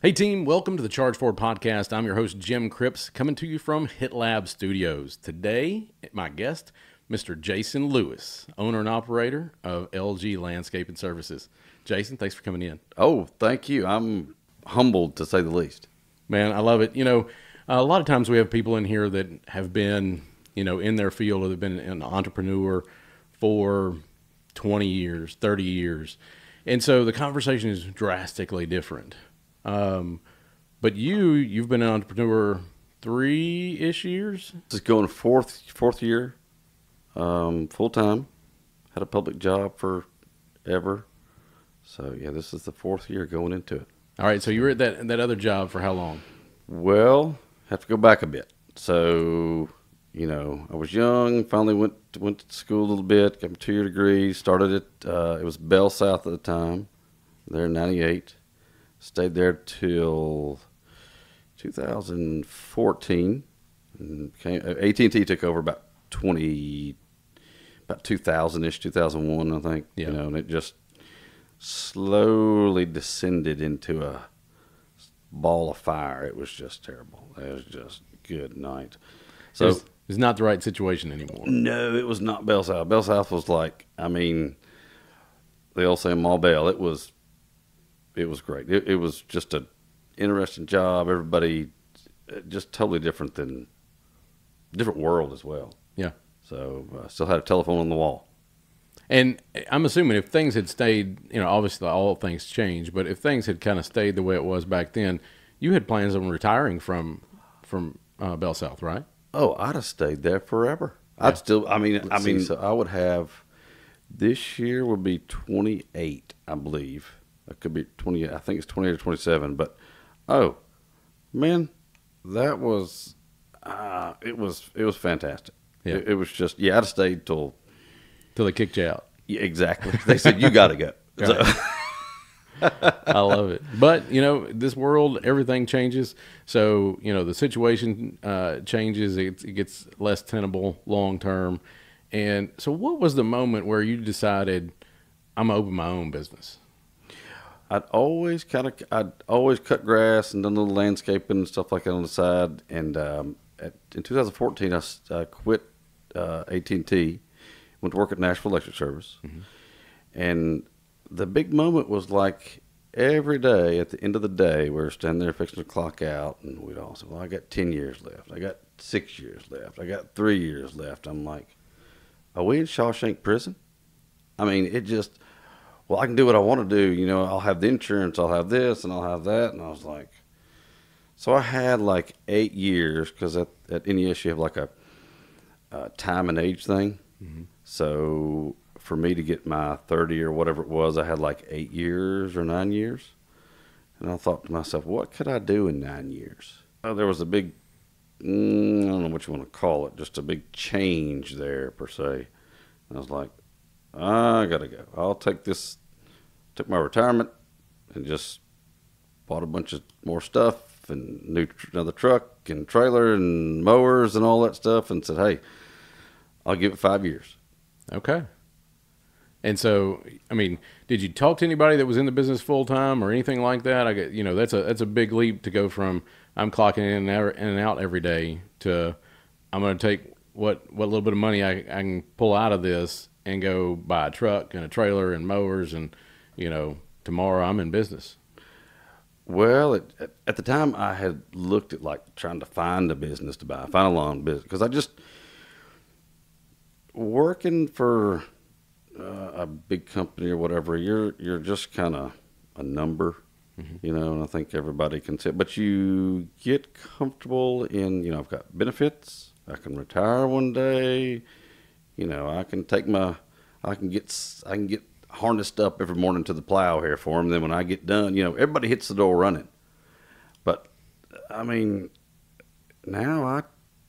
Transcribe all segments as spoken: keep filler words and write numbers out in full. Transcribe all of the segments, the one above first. Hey team, welcome to the Charge Forward Podcast. I'm your host, Jim Cripps, coming to you from HitLab Studios. Today, my guest, Mister Jason Lewis, owner and operator of L G Landscape and Services. Jason, thanks for coming in. Oh, thank you. I'm humbled, to say the least. Man, I love it. You know, a lot of times we have people in here that have been, you know, in their field or they've been an entrepreneur for twenty years, thirty years. And so the conversation is drastically different. Um, but you, you've been an entrepreneur three-ish years? This is going fourth, fourth year, um, full-time. Had a public job forever. So, yeah, this is the fourth year going into it. All right, so you were at that, that other job for how long? Well, have to go back a bit. So, you know, I was young, finally went to, went to school a little bit, got my two-year degree, started it. Uh, it was Bell South at the time, there in ninety-eight. Stayed there till two thousand fourteen. And came, A T and T took over about twenty, about two thousand-ish, two thousand one, I think. Yeah. You know, and it just slowly descended into a ball of fire. It was just terrible. It was just good night. So it's it not the right situation anymore. No, it was not Bell South. Bell South was like, I mean, they all say Ma Bell. It was. It was great. It, it was just an interesting job. Everybody, just totally different than, different world as well. Yeah. So I uh, still had a telephone on the wall. And I'm assuming if things had stayed, you know, obviously all things change, but if things had kind of stayed the way it was back then, you had plans on retiring from from uh, Bell South, right? Oh, I'd have stayed there forever. Yeah. I'd still, I mean, Let's I mean, see. So I would have, this year would be twenty-eight, I believe. It could be twenty, I think it's twenty-eight or twenty-seven, but, oh, man, that was, uh, it was, it was fantastic. Yeah. It, it was just, yeah, I'd have stayed till. Till they kicked you out. Yeah, exactly. They said, you got to go. So. I love it. But, you know, this world, everything changes. So, you know, the situation uh, changes. It, it gets less tenable long term. And so what was the moment where you decided, I'm going to open my own business? I'd always kind of, I'd always cut grass and done a little landscaping and stuff like that on the side. And um, at, in two thousand fourteen, I uh, quit uh, A T and T, went to work at Nashville Electric Service. Mm-hmm. And the big moment was like every day at the end of the day, we were standing there fixing the clock out. And we'd all say, well, I got ten years left. I got six years left. I got three years left. I'm like, are we in Shawshank Prison? I mean, it just... Well, I can do what I want to do. You know, I'll have the insurance, I'll have this, and I'll have that. And I was like, so I had like eight years because at, at N E S you have like a, a time and age thing. Mm-hmm. So for me to get my thirty or whatever it was, I had like eight years or nine years. And I thought to myself, what could I do in nine years? Oh, there was a big, mm, I don't know what you want to call it, just a big change there per se. And I was like, I gotta go. I'll take this, took my retirement and just bought a bunch of more stuff and new tr another truck and trailer and mowers and all that stuff and said, hey, I'll give it five years. Okay. And so, I mean, did you talk to anybody that was in the business full time or anything like that? I get, you know, that's a, that's a big leap to go from I'm clocking in and out every day to I'm going to take what, what little bit of money I, I can pull out of this and go buy a truck and a trailer and mowers and, you know, tomorrow I'm in business. Well, it, at, at the time I had looked at like trying to find a business to buy, find a long business. Because I just, working for uh, a big company or whatever, you're, you're just kind of a number, mm-hmm. you know, and I think everybody can sit. But you get comfortable in, you know, I've got benefits. I can retire one day. You know, I can take my, I can get, I can get harnessed up every morning to the plow here for them. Then when I get done, you know, everybody hits the door running. But I mean, now I,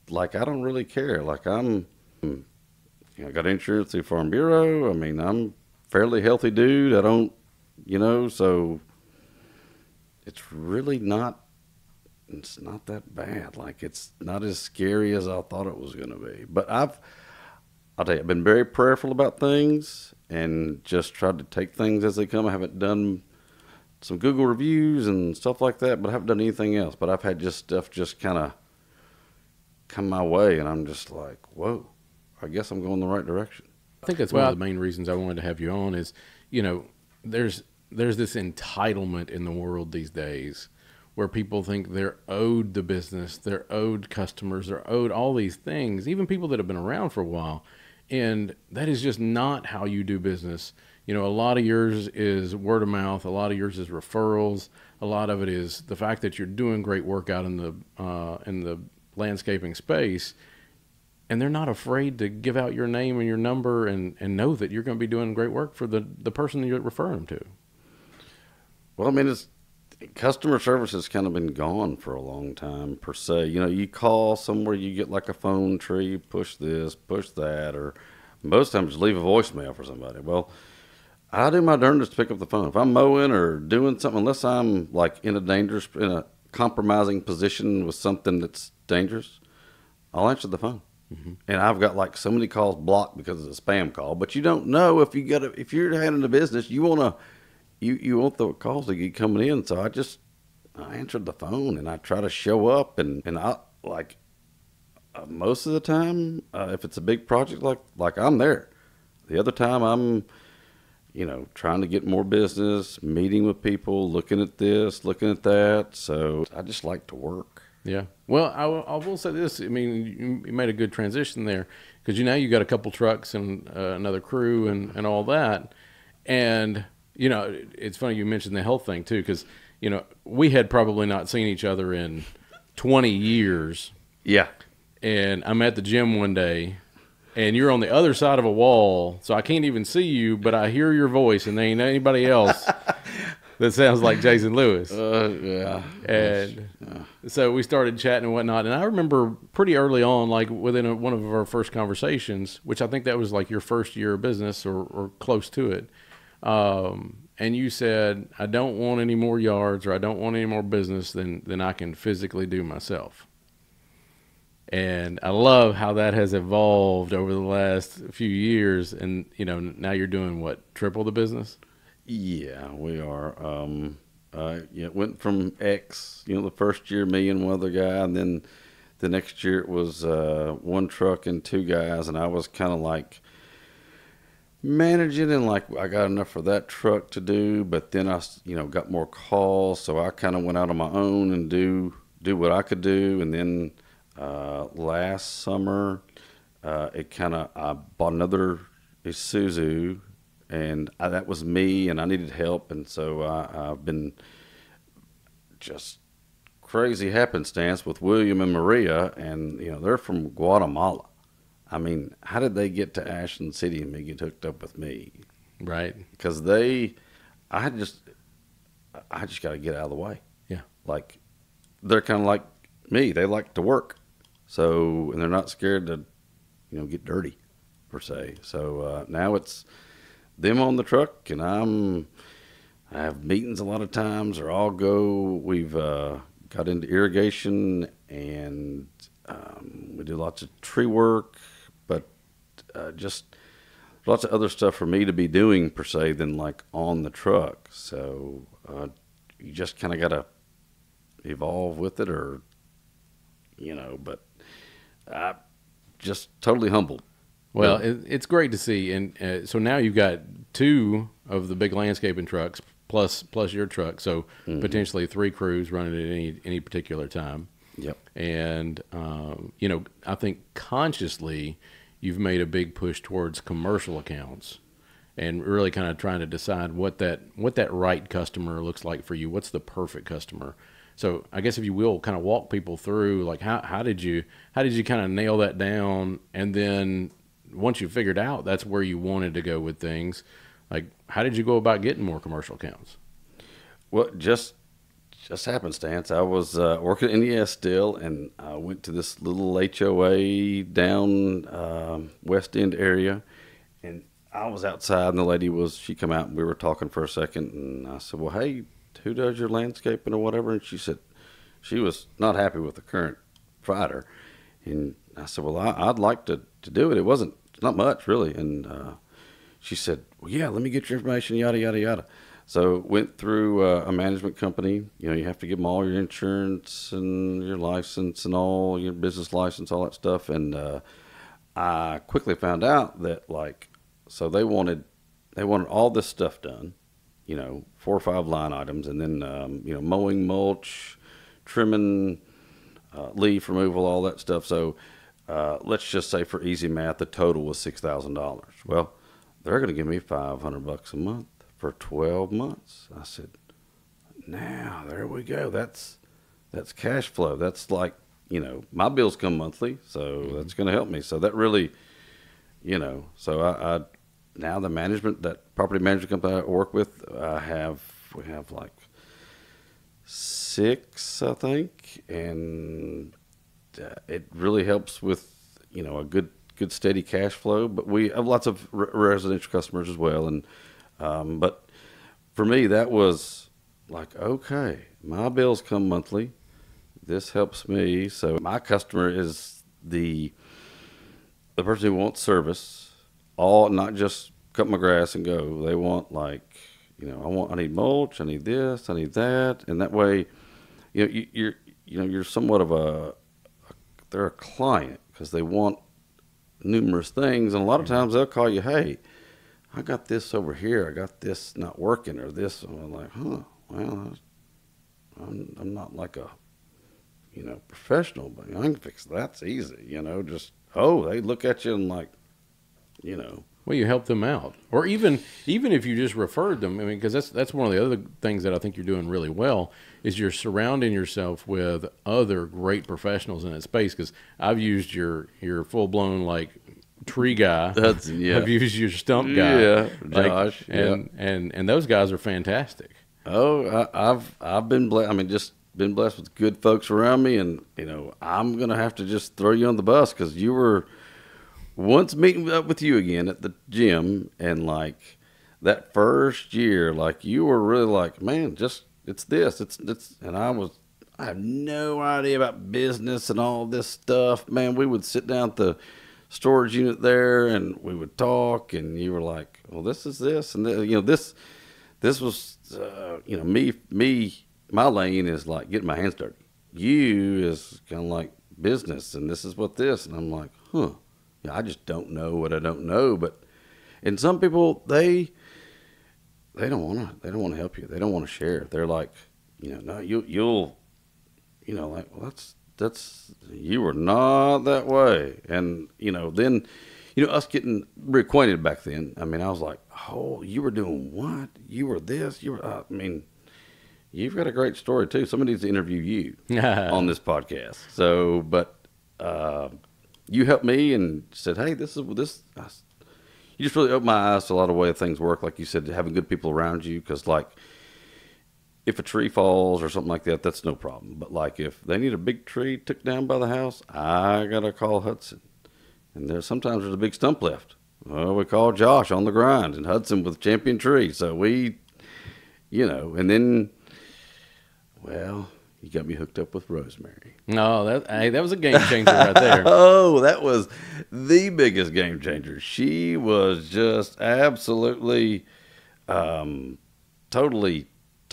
like, I don't really care. Like I'm, you know, I got insurance through Farm Bureau. I mean, I'm fairly healthy dude. I don't, you know, so it's really not, it's not that bad. Like it's not as scary as I thought it was going to be, but I've, I'll tell you, I've been very prayerful about things and just tried to take things as they come. I haven't done some Google reviews and stuff like that, but I haven't done anything else. But I've had just stuff just kind of come my way, and I'm just like, whoa, I guess I'm going the right direction. I think that's well, one of the main reasons I wanted to have you on is, you know, there's there's this entitlement in the world these days where people think they're owed the business, they're owed customers, they're owed all these things, even people that have been around for a while. And that is just not how you do business. You know, a lot of yours is word of mouth. A lot of yours is referrals. A lot of it is the fact that you're doing great work out in the, uh, in the landscaping space, and they're not afraid to give out your name and your number and, and know that you're going to be doing great work for the, the person that you're referring to. Well, I mean, it's customer service has kind of been gone for a long time per se. You know, you call somewhere, you get like a phone tree, push this, push that, or most times leave a voicemail for somebody. Well, I do my darndest to pick up the phone. If I'm mowing or doing something, unless I'm like in a dangerous, in a compromising position with something that's dangerous, I'll answer the phone. Mm-hmm. And I've got like so many calls blocked because it's a spam call. But you don't know if you got to, if you're handling a business, you want to, you you want the calls to keep coming in. So I just I answered the phone and I try to show up, and and I like uh, most of the time uh, if it's a big project like like I'm there. The other time I'm, you know, trying to get more business, meeting with people, looking at this, looking at that. So I just like to work. Yeah. Well, I, I will say this. I mean, you made a good transition there, because you now you got a couple trucks and uh, another crew and, and all that. And, you know, it's funny you mentioned the health thing, too, because, you know, we had probably not seen each other in twenty years. Yeah. And I'm at the gym one day, and you're on the other side of a wall, so I can't even see you, but I hear your voice, and there ain't anybody else that sounds like Jason Lewis. Uh, yeah. And yeah. So we started chatting and whatnot, and I remember pretty early on, like within a, one of our first conversations, which I think that was like your first year of business or, or close to it, um, and you said, I don't want any more yards, or I don't want any more business than, than I can physically do myself. And I love how that has evolved over the last few years. And, you know, now you're doing what, triple the business? Yeah, we are. Um, uh, yeah, it went from X, you know, the first year, me and one other guy. And then the next year it was uh, one truck and two guys. And I was kind of like managing, and like I got enough for that truck to do. But then I, you know, got more calls. So I kind of went out on my own and do, do what I could do. And then Uh, last summer, uh, it kind of, I bought another Isuzu, and I, that was me, and I needed help. And so I, I've been just crazy happenstance with William and Maria, and, you know, they're from Guatemala. I mean, how did they get to Ashland City and me get hooked up with me? Right. Because they, I just, I just got to get out of the way. Yeah. Like, they're kind of like me. They like to work. So, and they're not scared to, you know, get dirty per se. So uh, now it's them on the truck, and I'm, I have meetings a lot of times, or I'll go, we've uh, got into irrigation, and um, we do lots of tree work, but uh, just lots of other stuff for me to be doing per se than like on the truck. So uh, you just kind of got to evolve with it, or, you know, but I'm just totally humbled. Well, it, it's great to see. And uh, so now you've got two of the big landscaping trucks plus plus your truck, so mm-hmm. potentially three crews running at any any particular time. Yep. And um, you know, I think consciously you've made a big push towards commercial accounts, and really kind of trying to decide what that what that right customer looks like for you. What's the perfect customer? So I guess, if you will, kind of walk people through, like, how, how did you, how did you kind of nail that down? And then once you figured out that's where you wanted to go with things, like, how did you go about getting more commercial accounts? Well, just, just happenstance. I was uh, working at N E S still, and I went to this little H O A down um, West End area, and I was outside, and the lady was, she come out, and we were talking for a second, and I said, well, hey, who does your landscaping or whatever? And she said, she was not happy with the current provider. And I said, well, I, I'd like to, to do it. It wasn't, not much really. And, uh, she said, well, yeah, let me get your information, yada, yada, yada. So went through uh, a management company. You know, you have to give them all your insurance and your license and all your business license, all that stuff. And uh, I quickly found out that, like, so they wanted they wanted all this stuff done, you know, four or five line items, and then um, you know, mowing, mulch, trimming, uh, leaf removal, all that stuff. So uh, let's just say for easy math, the total was six thousand dollars. Well, they're going to give me five hundred bucks a month for twelve months. I said, now there we go. That's, that's cash flow. That's like, you know, my bills come monthly, so mm-hmm. that's going to help me. So that really, you know, so I, I, now the management, that property management company I work with, I have, we have like six, I think. And uh, it really helps with, you know, a good, good steady cash flow, but we have lots of re- residential customers as well. And, Um, but for me, that was like, okay, my bills come monthly. This helps me. So my customer is the the person who wants service, all not just cut my grass and go. They want, like, you know, I want I need mulch, I need this, I need that, and that way, you know, you, you're you know you're somewhat of a, a they're a client because they want numerous things, and a lot of times they'll call you, hey, I got this over here. I got this not working or this. And I'm like, huh, well, I'm, I'm not like a, you know, professional, but I can fix that. That's easy, you know, just, oh, they look at you and like, you know. Well, you help them out. Or even even if you just referred them, I mean, because that's, that's one of the other things that I think you're doing really well is you're surrounding yourself with other great professionals in that space, because I've used your, your full-blown, like, tree guy. That's, yeah. I've used your stump guy. Yeah, Josh. Like, and, yeah. and and those guys are fantastic. Oh, I, I've I've been blessed. I mean, just been blessed with good folks around me. And you know, I'm gonna have to just throw you on the bus because you were once meeting up with you again at the gym, and like that first year, like you were really like, man, just it's this, it's it's, and I was I have no idea about business and all this stuff. Man, we would sit down at the storage unit there and we would talk, and you were like, well, this is this, and th- you know, this this was uh, you know, me me my lane is like getting my hands dirty, you is kind of like business, and this is what this, and I'm like, huh, yeah, I just don't know what I don't know. But and some people, they they don't want to they don't want to help you, they don't want to share. They're like, you know, no, you you'll you know, like, well, that's that's, you were not that way. And, you know, then, you know, us getting reacquainted back then, I mean, I was like, oh, you were doing what? You were this, you were, I mean, you've got a great story too. Somebody needs to interview you on this podcast. So, but, uh, you helped me and said, hey, this is this, I, you just really opened my eyes to a lot of way things work. Like you said, having good people around you. 'Cause like, if a tree falls or something like that, that's no problem. But like if they need a big tree took down by the house, I gotta call Hudson. And there's sometimes there's a big stump left. Well, we call Josh on the grind and Hudson with Champion Tree. So we, you know, and then, well, you got me hooked up with Rosemary. No, that hey, that was a game changer right there. Oh, that was the biggest game changer. She was just absolutely, um, totally.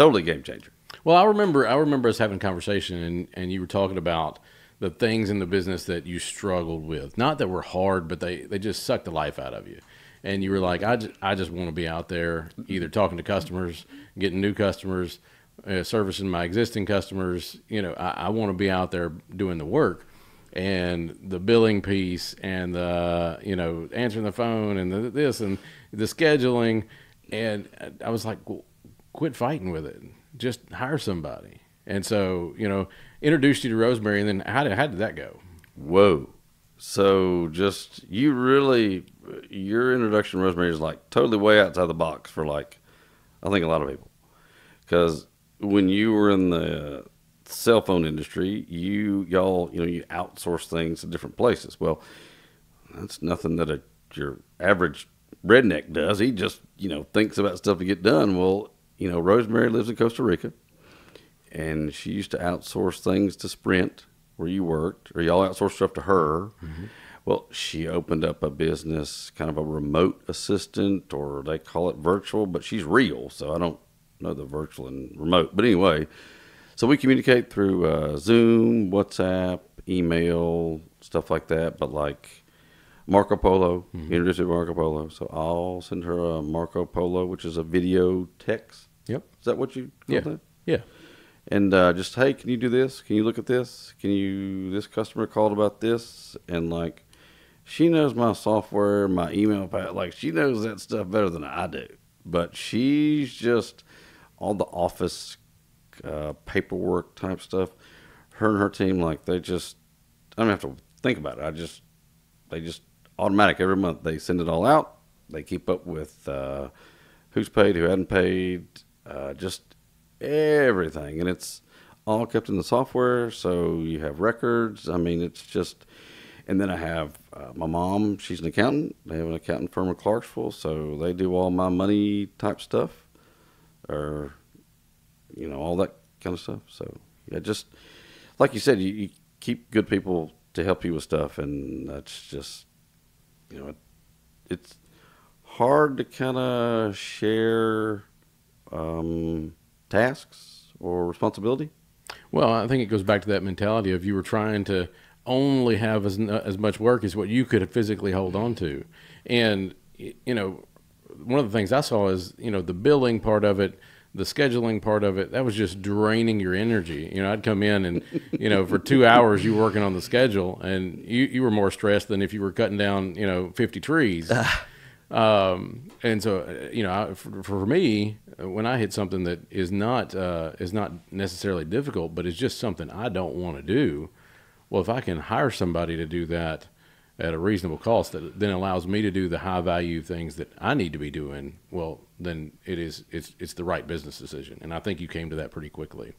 Totally game changer. Well, I remember I remember us having a conversation, and, and you were talking about the things in the business that you struggled with. Not that were hard, but they, they just sucked the life out of you. And you were like, I just, I just want to be out there either talking to customers, getting new customers, uh, servicing my existing customers. You know, I, I want to be out there doing the work. And the billing piece and the, you know, answering the phone and the, this and the scheduling. And I was like, well, quit fighting with it. Just hire somebody. And so, you know, introduced you to Rosemary, and then how did how did that go? Whoa. So just you really, your introduction to Rosemary is like totally way outside the box for like, I think a lot of people. Because when you were in the cell phone industry, you y'all, you know, you outsource things to different places. Well, that's nothing that a, your average redneck does. He just, you know, thinks about stuff to get done. Well, you know, Rosemary lives in Costa Rica, and she used to outsource things to Sprint, where you worked, or y'all outsourced stuff to her. Mm-hmm. Well, she opened up a business, kind of a remote assistant, or they call it virtual, but she's real, so I don't know the virtual and remote. But anyway, so we communicate through uh, Zoom, WhatsApp, email, stuff like that. But like Marco Polo, mm-hmm. introduced to Marco Polo. So I'll send her a Marco Polo, which is a video text. Yep. Is that what you call yeah. that? Yeah. And uh, just, hey, can you do this? Can you look at this? Can you, this customer called about this? And like, she knows my software, my email pad. Like, she knows that stuff better than I do. But she's just all the office uh, paperwork type stuff. Her and her team, like, they just, I don't have to think about it. I just, they just automatic every month. They send it all out. They keep up with uh, who's paid, who hadn't paid, uh, just everything. And it's all kept in the software. So you have records. I mean, it's just, and then I have uh, my mom, she's an accountant. They have an accountant firm in Clarksville. So they do all my money type stuff or, you know, all that kind of stuff. So yeah, just like you said, you, you keep good people to help you with stuff. And that's just, you know, it, it's hard to kind of share um, tasks or responsibility. Well, I think it goes back to that mentality of you were trying to only have as, as much work as what you could physically hold on to. And, you know, one of the things I saw is, you know, the billing part of it, the scheduling part of it, that was just draining your energy. You know, I'd come in and, you know, for two hours you were working on the schedule and you, you were more stressed than if you were cutting down, you know, fifty trees. um, and so, you know, I, for, for me, when I hit something that is not, uh, is not necessarily difficult, but it's just something I don't want to do. Well, if I can hire somebody to do that at a reasonable cost that then allows me to do the high value things that I need to be doing, well, then it is, it's, it's the right business decision. And I think you came to that pretty quickly.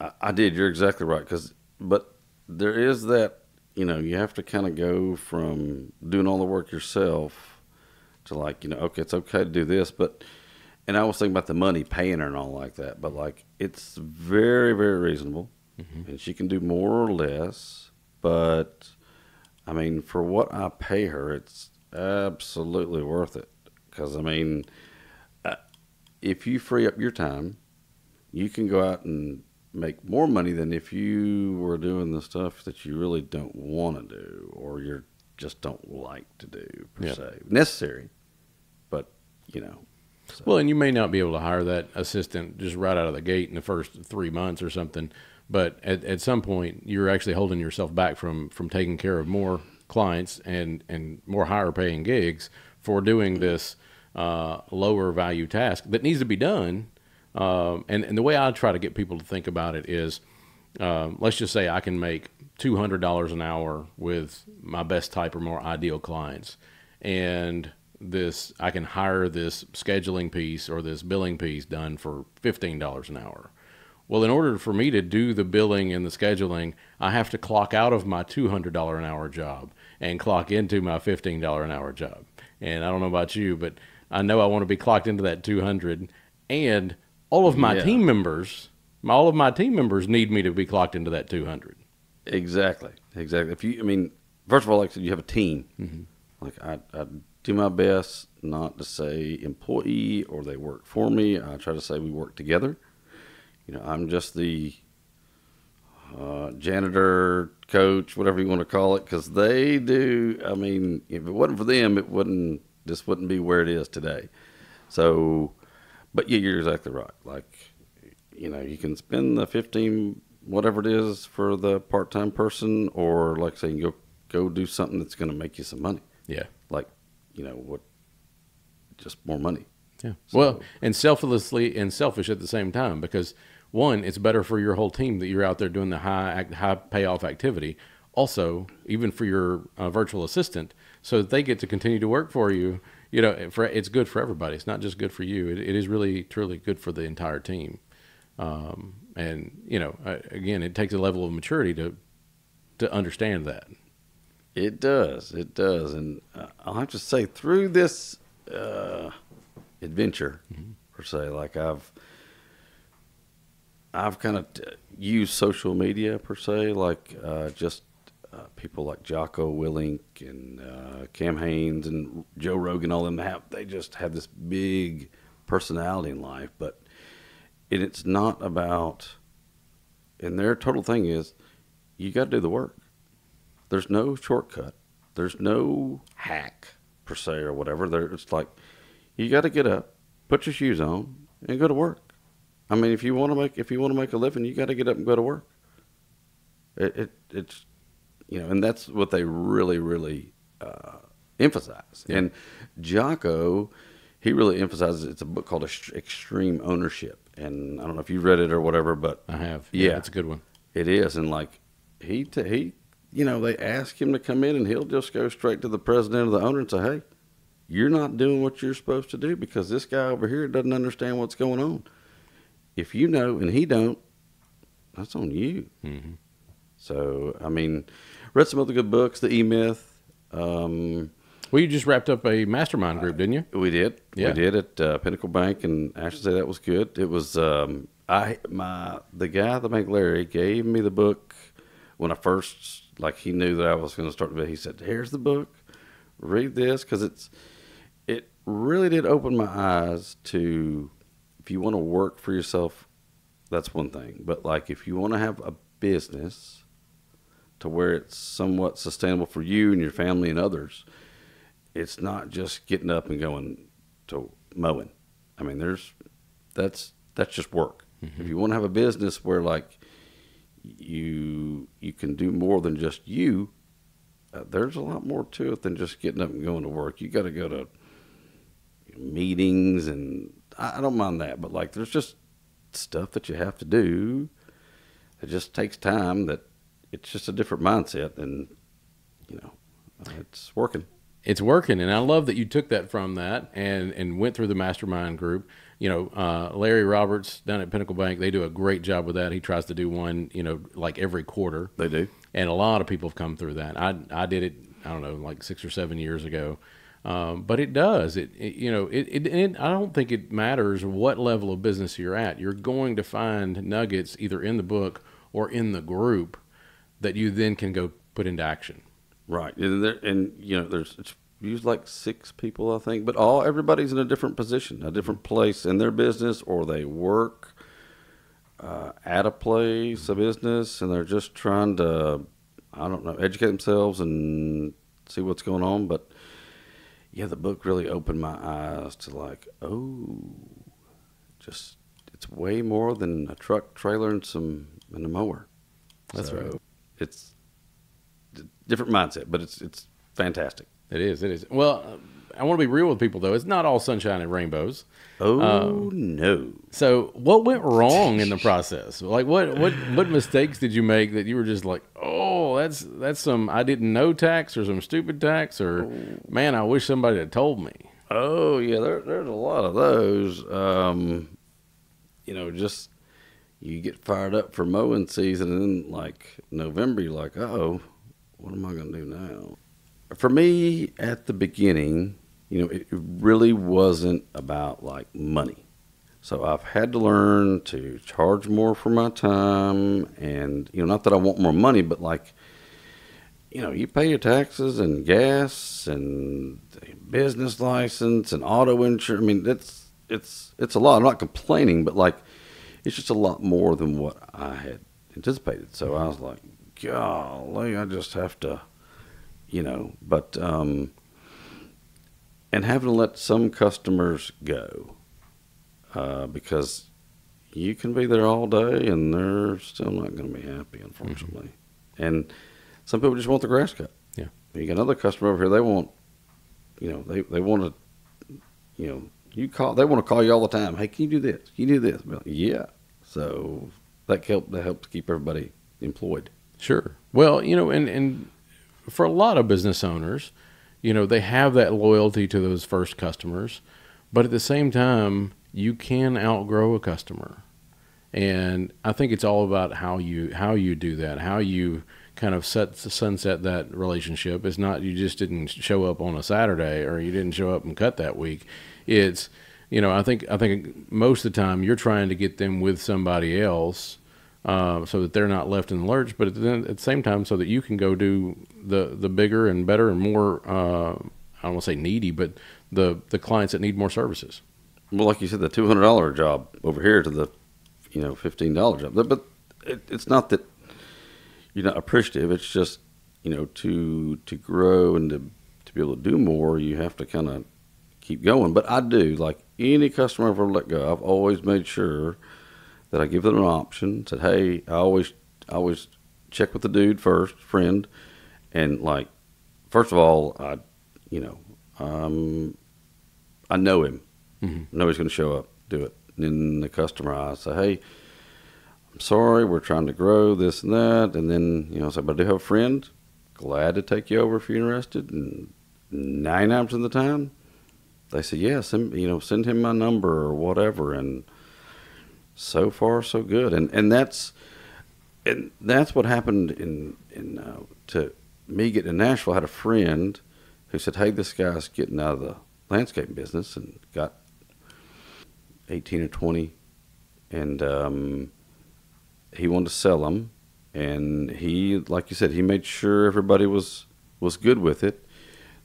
I, I did. You're exactly right. 'Cause, but there is that, you know, you have to kind of go from doing all the work yourself to like, you know, okay, it's okay to do this, but, and I was thinking about the money paying her and all like that, but like, it's very, very reasonable mm-hmm. and she can do more or less, but I mean, for what I pay her, it's absolutely worth it. 'Cause I mean, uh, if you free up your time, you can go out and make more money than if you were doing the stuff that you really don't want to do, or you just don't like to do per yeah. se. Necessary, but you know. So. Well, and you may not be able to hire that assistant just right out of the gate in the first three months or something. But at, at some point, you're actually holding yourself back from, from taking care of more clients and, and more higher-paying gigs for doing this uh, lower-value task that needs to be done. Um, and, and the way I try to get people to think about it is, uh, let's just say I can make two hundred dollars an hour with my best type or more ideal clients. And this I can hire this scheduling piece or this billing piece done for fifteen dollars an hour. Well, in order for me to do the billing and the scheduling, I have to clock out of my two hundred dollars an hour job and clock into my fifteen dollars an hour job. And I don't know about you, but I know I want to be clocked into that two hundred dollars. And all of my yeah. team members, my, all of my team members need me to be clocked into that two hundred dollars. Exactly. Exactly. If you, I mean, first of all, like I said, you have a team. Mm-hmm. Like I, I do my best not to say employee or they work for me. I try to say we work together. You know, I'm just the uh, janitor, coach, whatever you want to call it, because they do. I mean, if it wasn't for them, it wouldn't. This wouldn't be where it is today. So, but yeah, you're exactly right. Like, you know, you can spend the fifteen, whatever it is, for the part-time person, or like saying go go do something that's going to make you some money. Yeah. Like, you know, what? Just more money. Yeah. So, well, and selflessly and selfish at the same time, because one, it's better for your whole team that you're out there doing the high high payoff activity. Also, even for your uh, virtual assistant, so that they get to continue to work for you. You know, for, it's good for everybody. It's not just good for you. It, it is really, truly good for the entire team. Um, and, you know, again, it takes a level of maturity to to understand that. It does. It does. And uh, I'll have to say through this uh, adventure, mm-hmm. per se, like I've... I've kind of used social media per se, like uh, just uh, people like Jocko Willink and uh, Cam Haynes and Joe Rogan, all them. Have, they just have this big personality in life, but And it's not about, and their total thing is, you got to do the work. There's no shortcut. There's no hack per se or whatever. There, it's like, you got to get up, put your shoes on, and go to work. I mean, if you want to make if you want to make a living, you got to get up and go to work. It, it it's, you know, and that's what they really really uh, emphasize. Yeah. And Jocko, he really emphasizes. It's a book called Extreme Ownership, and I don't know if you read it or whatever, but I have. Yeah, yeah, it's a good one. It is, and like he t- he, you know, they ask him to come in, and he'll just go straight to the president or the owner and say, "Hey, you're not doing what you're supposed to do because this guy over here doesn't understand what's going on. If you know and he don't, that's on you." Mm-hmm. So, I mean, read some other good books, the E-Myth. Um, well, you just wrapped up a mastermind group, didn't you? We did. Yeah. We did at uh, Pinnacle Bank, and Ashland City. That was good. It was, um, I my the guy at the bank, Larry, gave me the book when I first, like he knew that I was going to start the book. He said, "Here's the book. Read this," because it's, it really did open my eyes to, if you want to work for yourself, that's one thing. But like, if you want to have a business to where it's somewhat sustainable for you and your family and others, it's not just getting up and going to mowing. I mean, there's, that's, that's just work. Mm-hmm. If you want to have a business where like you, you can do more than just you, Uh, there's a lot more to it than just getting up and going to work. You got to go to meetings, and I, I don't mind that, but like there's just stuff that you have to do that just takes time, that it's just a different mindset, and you know, it's working. It's working, and I love that you took that from that and, and went through the mastermind group. You know, uh, Larry Roberts down at Pinnacle Bank, they do a great job with that. He tries to do one, you know, like every quarter. They do. And a lot of people have come through that. I I did it, I don't know, like six or seven years ago. Um, but it does. It, it you know, it, it, it. I don't think it matters what level of business you're at. You're going to find nuggets either in the book or in the group that you then can go put into action. Right. And, there, and you know, there's it's usually like six people, I think. But all everybody's in a different position, a different place in their business, or they work Uh, at a place, a business, and they're just trying to, I don't know, educate themselves and see what's going on. But yeah, the book really opened my eyes to like, oh, just, it's way more than a truck, trailer, and some, and a mower. That's so right. It's a different mindset, but it's, it's fantastic. It is. It is. Well, I want to be real with people, though. It's not all sunshine and rainbows. Oh, um, no. So what went wrong in the process? Like, what, what, what mistakes did you make that you were just like, oh, that's that's some I didn't know tax, or some stupid tax, or, oh, man, I wish somebody had told me. Oh, yeah, there, there's a lot of those. Um, you know, just you get fired up for mowing season, and then, like, November, you're like, uh-oh, what am I going to do now? For me, at the beginning, you know, it really wasn't about like money. So I've had to learn to charge more for my time, and, you know, not that I want more money, but like, you know, you pay your taxes and gas and business license and auto insurance. I mean, it's, it's, it's a lot. I'm not complaining, but like, it's just a lot more than what I had anticipated. So I was like, golly, I just have to, you know, but, um, and having to let some customers go uh, because you can be there all day and they're still not going to be happy, unfortunately. Mm-hmm. And some people just want the grass cut. Yeah. You got another customer over here, they want, you know, they, they want to, you know, you call, they want to call you all the time. Hey, can you do this? Can you do this? Like, yeah. So that help, that helps keep everybody employed. Sure. Well, you know, and, and for a lot of business owners, you know, they have that loyalty to those first customers, but at the same time, you can outgrow a customer. And I think it's all about how you, how you do that, how you kind of set, sunset that relationship. It's not, you just didn't show up on a Saturday, or you didn't show up and cut that week. It's, you know, I think, I think most of the time you're trying to get them with somebody else, Uh, so that they're not left in the lurch, but at the, at the same time, so that you can go do the, the bigger and better and more, uh, I don't want to say needy, but the, the clients that need more services. Well, like you said, the two hundred dollar job over here to the you know, fifteen dollars up. But it, it's not that you're not appreciative. It's just, you know, to to grow and to, to be able to do more, you have to kind of keep going. But I do, like any customer I've ever let go, I've always made sure that I give them an option. Said, hey, I always, I always check with the dude first, friend. And like, first of all, I, you know, um, I know him. Mm-hmm. I know he's going to show up, do it. And then the customer, I say, hey, I'm sorry, we're trying to grow this and that. And then, you know, I say, but I do have a friend. Glad to take you over if you're interested. And nine hours of the time, they say, yeah, send, you know, send him my number or whatever. And so far, so good. And and that's and that's what happened in in uh, to me getting to Nashville. I had a friend who said, hey, this guy's getting out of the landscape business, and got eighteen or twenty, and um, he wanted to sell them. And he, like you said, he made sure everybody was, was good with it.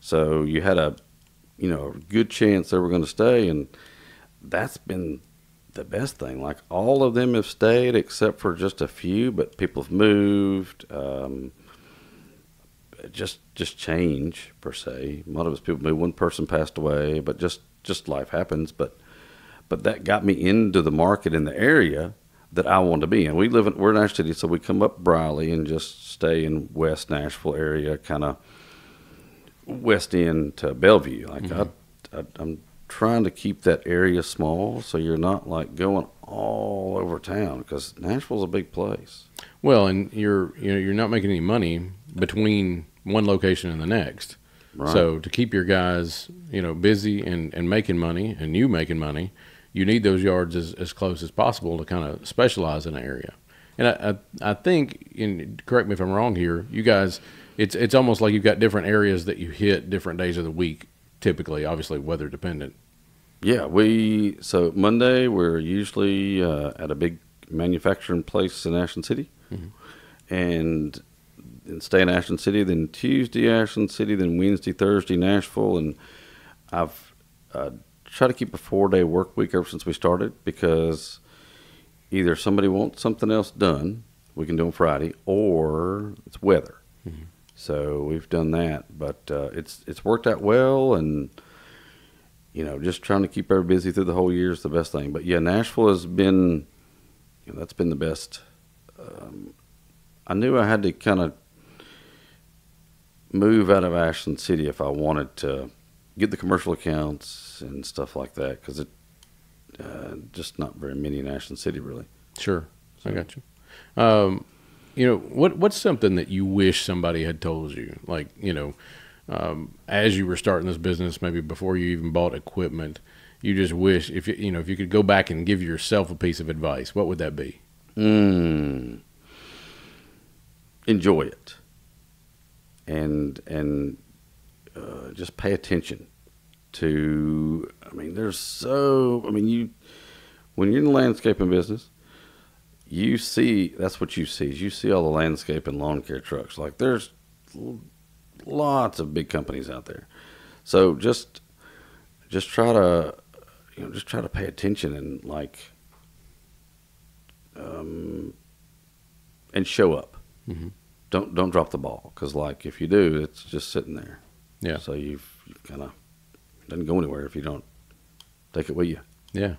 So you had a, you know, a good chance they were going to stay. And that's been the best thing. Like all of them have stayed except for just a few, but people have moved. Um, just, just change per se. A lot of us people moved. One person passed away, but just, just life happens. But, but that got me into the market in the area that I want to be in. We live in, we're in Ashland City, so we come up Briley and just stay in West Nashville area, kind of west end to Bellevue. Like mm-hmm. I, I, I'm trying to keep that area small, so you're not like going all over town, because Nashville's a big place. Well, and you're, you know, you're not making any money between one location and the next. Right. So to keep your guys, you know, busy and, and making money, and you making money, you need those yards as, as close as possible to kind of specialize in an area. And I, I, I think, and correct me if I'm wrong here, you guys, it's, it's almost like you've got different areas that you hit different days of the week, typically, obviously weather dependent. Yeah. We, so Monday we're usually uh, at a big manufacturing place in Ashland City, mm-hmm. and, and stay in Ashland City, then Tuesday, Ashland City, then Wednesday, Thursday, Nashville. And I've, uh, try to keep a four-day work week ever since we started, because either somebody wants something else done, we can do on Friday, or it's weather. Mm-hmm. So we've done that, but uh, it's it's worked out well, and you know, just trying to keep everybody busy through the whole year is the best thing. But yeah, Nashville has been, you know, that's been the best. Um, I knew I had to kind of move out of Ashland City if I wanted to get the commercial accounts and stuff like that, because it uh, just not very many in Ashland City, really. Sure, so. I got you. Um, you know, what what's something that you wish somebody had told you? Like, you know, um, as you were starting this business, maybe before you even bought equipment, you just wish if you, you know if you could go back and give yourself a piece of advice, what would that be? Mm. Enjoy it, and and. Uh, just pay attention to, I mean, there's so, I mean, you, when you're in the landscaping business, you see, that's what you see, is you see all the landscape and lawn care trucks. Like there's lots of big companies out there. So just, just try to, you know, just try to pay attention and like, um, and show up. Mm-hmm. Don't, don't drop the ball. 'Cause like if you do, it's just sitting there. Yeah. So you've, you've kind of, it doesn't go anywhere if you don't take it with you. Yeah.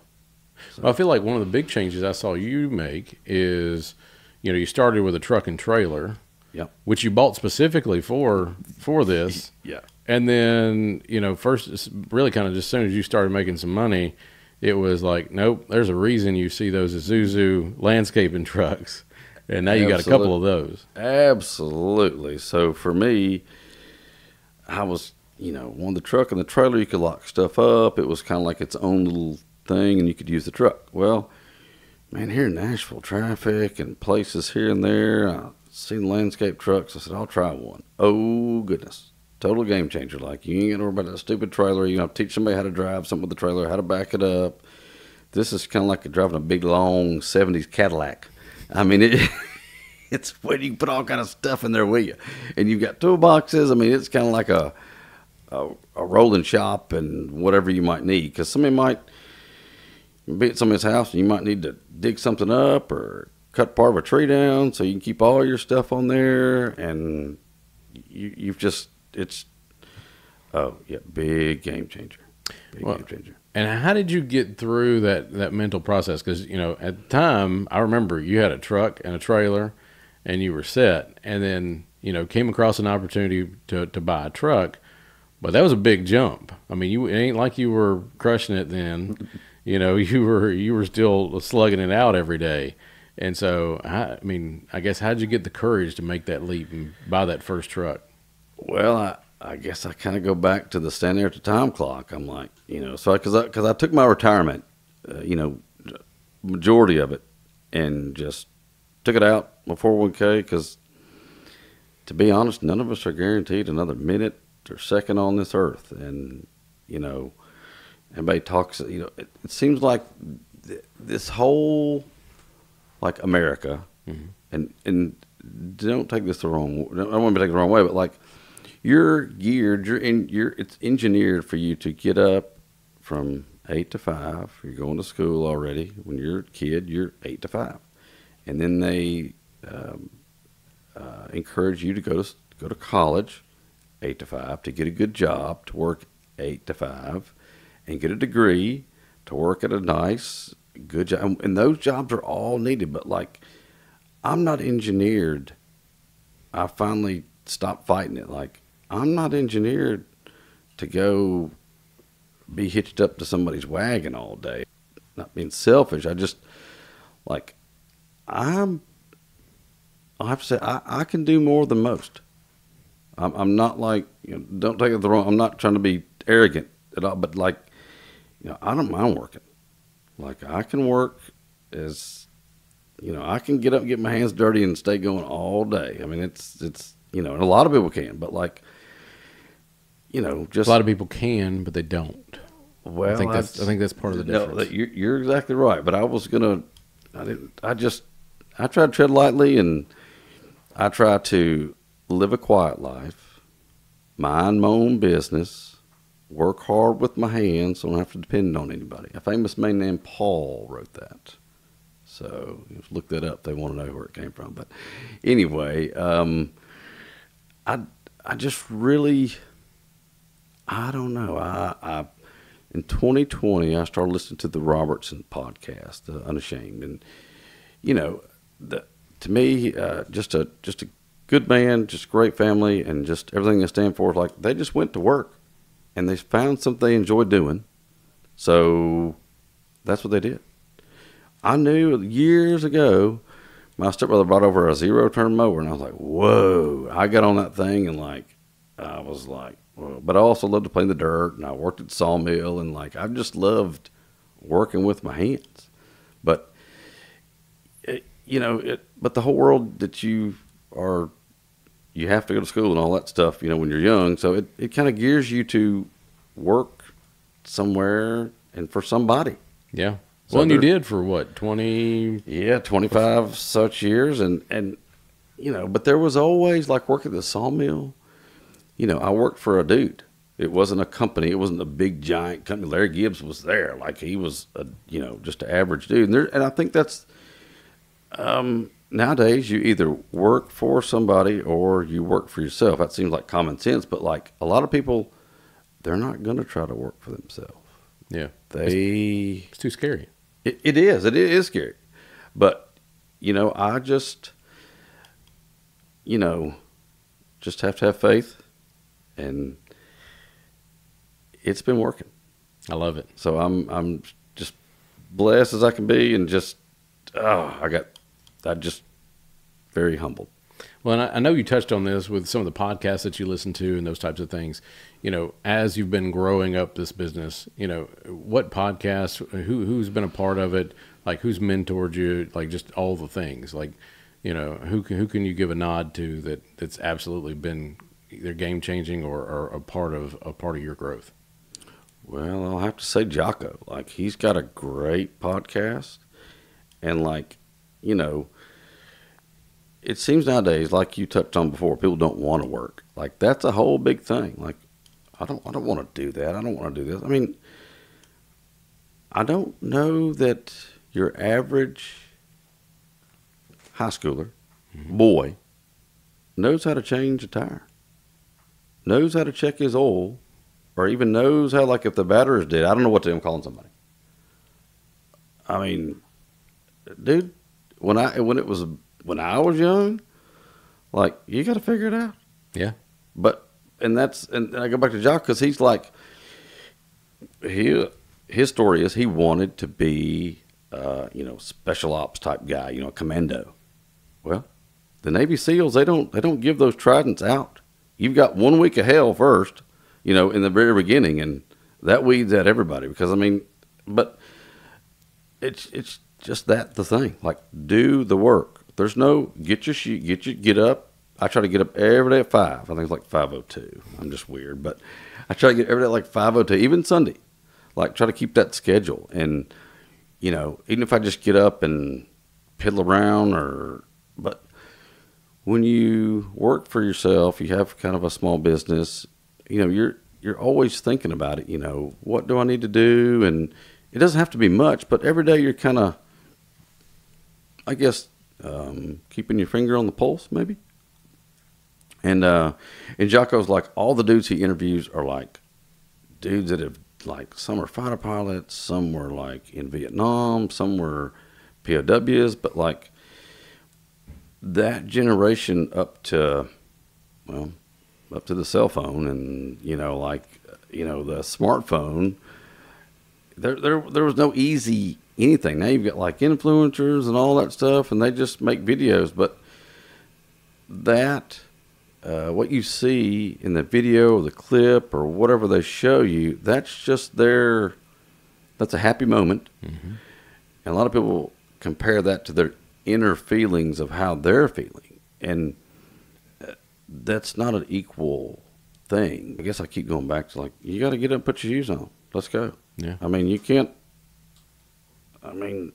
So. Well, I feel like one of the big changes I saw you make is, you know, you started with a truck and trailer, yeah, which you bought specifically for, for this. Yeah. And then, you know, first, really kind of just as soon as you started making some money, it was like, nope, there's a reason you see those Isuzu landscaping trucks. And now you Absolute. got a couple of those. Absolutely. So for me, I was, you know, on the truck and the trailer, you could lock stuff up. It was kind of like its own little thing, and you could use the truck. Well, man, here in Nashville, traffic and places here and there, I've seen landscape trucks. I said, I'll try one. Oh, goodness. Total game changer. Like, you ain't going to worry about that stupid trailer. You're going to teach somebody how to drive something with the trailer, how to back it up. This is kind of like driving a big, long seventies Cadillac. I mean, it... It's where you can put all kind of stuff in there with you, and you've got toolboxes. I mean, it's kind of like a, a a rolling shop and whatever you might need, because somebody might, You can be at somebody's house and you might need to dig something up or cut part of a tree down so you can keep all your stuff on there. And you, you've just, it's, oh, yeah, big game changer. Big well, game changer. And how did you get through that, that mental process? Because, you know, at the time, I remember you had a truck and a trailer and you were set. And then, you know, came across an opportunity to, to buy a truck. But that was a big jump. I mean, you it ain't like you were crushing it then. You know, you were you were still slugging it out every day. And so, I, I mean, I guess how did you get the courage to make that leap and buy that first truck? Well, I, I guess I kind of go back to the stand there at the time clock. I'm like, you know, so because I, because I, I took my retirement, uh, you know, majority of it, and just took it out, my four oh one K, because to be honest, none of us are guaranteed another minute or second on this earth. And, you know, everybody talks, you know, it, it seems like th this whole, like America, mm-hmm. and, and don't take this the wrong, I don't want to be taken the wrong way, but like you're geared, you're in, you're, it's engineered for you to get up from eight to five. You're going to school already. When you're a kid, you're eight to five. And then they um, uh, encourage you to go to, go to college eight to five, to get a good job, to work eight to five and get a degree, to work at a nice, good job. And those jobs are all needed, but like, I'm not engineered. I finally stopped fighting it. Like, I'm not engineered to go be hitched up to somebody's wagon all day. Not being selfish. I just like, I'm, I have to say, I, I can do more than most. I'm, I'm not like, you know, don't take it the wrong, I'm not trying to be arrogant at all, but like, you know, I don't mind working. Like I can work as, you know, I can get up and get my hands dirty and stay going all day. I mean, it's, it's, you know, and a lot of people can, but like, you know, just. A lot of people can, but they don't. Well, I think that's, that's, I think that's part of the difference. No, you're, you're exactly right. But I was going to, I didn't, I just, I try to tread lightly and I try to live a quiet life, mind my own business, work hard with my hands, so I don't have to depend on anybody. A famous man named Paul wrote that. So if you look that up, they want to know where it came from. But anyway, um, I, I just really, I don't know. I, I in twenty twenty, I started listening to the Robertson podcast, the Unashamed. And, you know, the, to me, uh, just a, just a, good man, just great family, and just everything they stand for. Like, they just went to work, and they found something they enjoyed doing. So that's what they did. I knew years ago, my stepbrother brought over a zero-turn mower, and I was like, whoa. I got on that thing, and, like, I was like, whoa. But I also loved to play in the dirt, and I worked at sawmill, and, like, I just loved working with my hands. But, it, you know, it, but the whole world that you are – you have to go to school and all that stuff, you know, when you're young. So it, it kind of gears you to work somewhere and for somebody. Yeah. So well, and you did for what, twenty? Yeah, twenty-five such years. And, and, you know, but there was always like working at the sawmill. You know, I worked for a dude. It wasn't a company. It wasn't a big, giant company. Larry Gibbs was there. Like he was, a, you know, just an average dude. And, there, and I think that's um, – nowadays, you either work for somebody or you work for yourself. That seems like common sense, but like a lot of people, they're not going to try to work for themselves. Yeah. They. It's too scary. It, it is. It is scary. But, you know, I just, you know, just have to have faith, and it's been working. I love it. So I'm, I'm just blessed as I can be, and just, oh, I got. I'm just very humbled. Well, and I, I know you touched on this with some of the podcasts that you listen to and those types of things. You know, as you've been growing up this business, you know, what podcasts, who, who's been a part of it? Like who's mentored you? Like just all the things like, you know, who can, who can you give a nod to that that's absolutely been either game changing or, or a part of a part of your growth? Well, I'll have to say Jocko, like he's got a great podcast and like, you know, it seems nowadays, like you touched on before, people don't want to work. Like that's a whole big thing. Like, I don't, I don't want to do that. I don't want to do this. I mean, I don't know that your average high schooler, mm-hmm. boy, knows how to change a tire, knows how to check his oil, or even knows how, like if the battery's dead, I don't know what to, I'm calling somebody. I mean, dude, when I, when it was, when I was young, like you got to figure it out. Yeah. But, and that's, and I go back to Jocko, cause he's like, he, his story is he wanted to be, uh, you know, special ops type guy, you know, commando. Well, the Navy SEALs, they don't, they don't give those tridents out. You've got one week of hell first, you know, in the very beginning. And that weeds out everybody because I mean, but it's, it's just that the thing, like do the work. There's no, get your shoot, get your, get up. I try to get up every day at five. I think it's like five oh two. I'm just weird, but I try to get every day at like five oh two, even Sunday. Like try to keep that schedule. And, you know, even if I just get up and piddle around or, but when you work for yourself, you have kind of a small business, you know, you're, you're always thinking about it, you know, what do I need to do? And it doesn't have to be much, but every day you're kind of, I guess, um, keeping your finger on the pulse maybe. And, uh, and Jocko's like, all the dudes he interviews are like dudes that have like, some are fighter pilots, some were like in Vietnam, some were P O Ws, but like that generation up to, well, up to the cell phone and, you know, like, you know, the smartphone, there, there, there was no easy anything. Now you've got like influencers and all that stuff and they just make videos, but that, Uh, what you see in the video or the clip or whatever they show you, that's just their, that's a happy moment. Mm-hmm. And a lot of people compare that to their inner feelings of how they're feeling. And that's not an equal thing. I guess I keep going back to like, you got to get up and put your shoes on. Let's go. Yeah. I mean, you can't, I mean,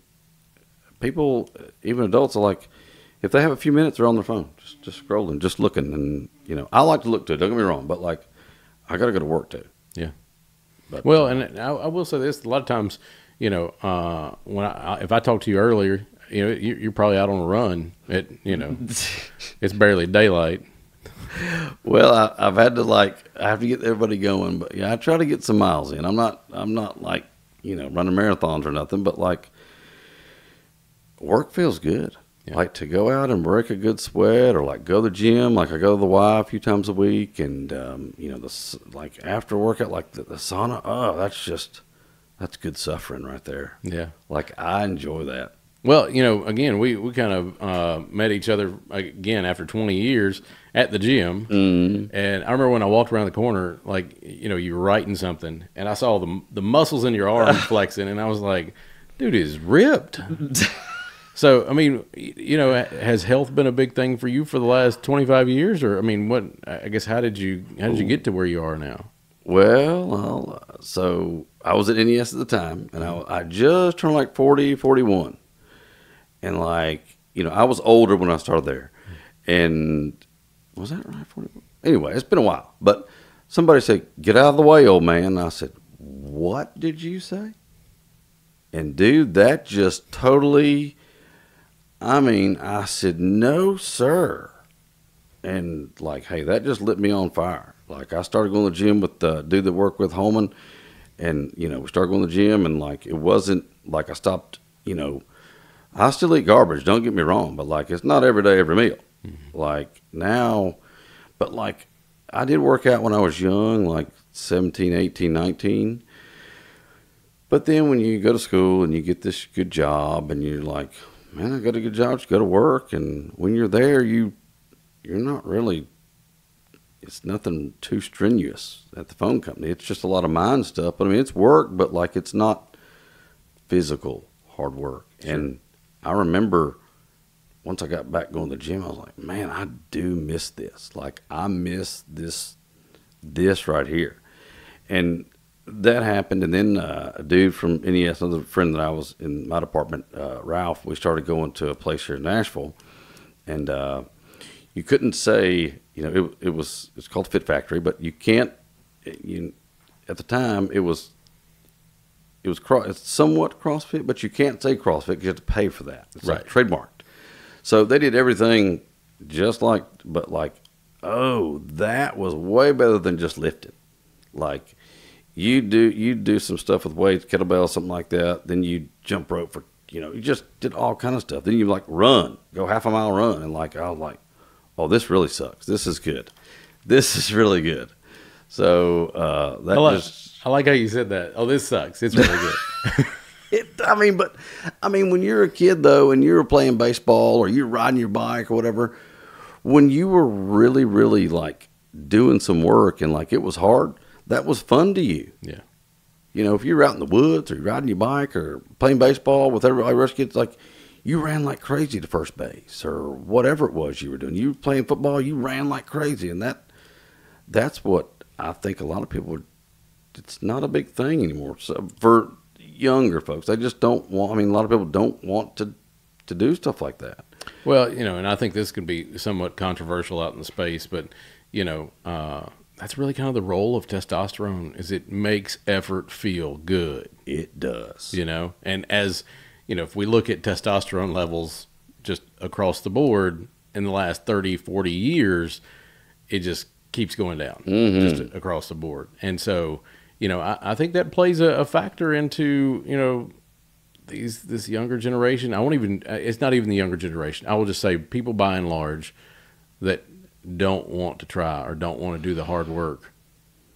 people, even adults are like, if they have a few minutes, they're on their phone, just just scrolling, just looking, and you know, I like to look too. Don't get me wrong, but like, I got to go to work too. Yeah. But, well, and I, I will say this: a lot of times, you know, uh, when I, if I talked to you earlier, you know, you, you're probably out on a run. It, you know, it's barely daylight. Well, I, I've had to like, I have to get everybody going, but yeah, I try to get some miles in. I'm not, I'm not like, you know, running marathons or nothing, but like, work feels good. Yeah. Like to go out and break a good sweat or like go to the gym. Like I go to the Y a few times a week and, um, you know, the, like after workout, like the, the sauna, oh, that's just, that's good suffering right there. Yeah. Like I enjoy that. Well, you know, again, we, we kind of, uh, met each other again after twenty years at the gym. Mm-hmm. And I remember when I walked around the corner, like, you know, you were writing something and I saw the, the muscles in your arm flexing and I was like, dude is ripped. So, I mean, you know, has health been a big thing for you for the last twenty-five years? Or, I mean, what, I guess, how did you, how did you get to where you are now? Well, I'll, uh, so I was at N E S at the time and I, I just turned like forty, forty-one. And like, you know, I was older when I started there. And was that right? forty-one? Anyway, it's been a while, but somebody said, get out of the way, old man. And I said, what did you say? And dude, that just totally, I mean, I said, no, sir. And like, hey, that just lit me on fire. Like I started going to the gym with the dude that worked with Holman and, you know, we started going to the gym and like, it wasn't like I stopped, you know, I still eat garbage. Don't get me wrong, but like, it's not every day, every meal. Mm-hmm. Like now, but like I did work out when I was young, like seventeen, eighteen, nineteen. But then when you go to school and you get this good job and you're like, man, I got a good job, just go to work. And when you're there, you, you're not really, it's nothing too strenuous at the phone company. It's just a lot of mind stuff. But I mean, it's work, but like, it's not physical hard work. Sure. And I remember once I got back going to the gym, I was like, man, I do miss this. Like I miss this, this right here. And that happened. And then uh, a dude from N E S, another friend that I was in my department, uh, Ralph, we started going to a place here in Nashville and uh, you couldn't say, you know, it, it was, it's called Fit Factory, but you can't, you, at the time it was It was cro it's somewhat CrossFit, but you can't say CrossFit because you have to pay for that. It's right. Like trademarked. So they did everything just like, but like, oh, that was way better than just lifting. Like you do, you do some stuff with weights, kettlebell, something like that. Then you jump rope for, you know, you just did all kind of stuff. Then you like run, go half a mile run. And like, I was like, oh, this really sucks. This is good. This is really good. So uh, that I like, just I like how you said that. Oh, this sucks. It's really good. It, I mean, but I mean, when you're a kid though, and you were playing baseball or you're riding your bike or whatever, when you were really, really like doing some work and like it was hard, that was fun to you. Yeah. You know, if you're out in the woods or you're riding your bike or playing baseball with everybody, rest kids, like you ran like crazy to first base or whatever it was you were doing. You were playing football, you ran like crazy, and that that's what. I think a lot of people, it's not a big thing anymore. So for younger folks, they just don't want, I mean, a lot of people don't want to, to do stuff like that. Well, you know, and I think this could be somewhat controversial out in the space, but, you know, uh, that's really kind of the role of testosterone is it makes effort feel good. It does. You know, and as, you know, if we look at testosterone levels just across the board in the last thirty, forty years, it just keeps going down mm-hmm. just across the board. And so, you know, I, I think that plays a, a factor into, you know, these, this younger generation. I won't even, it's not even the younger generation. I will just say people by and large that don't want to try or don't want to do the hard work,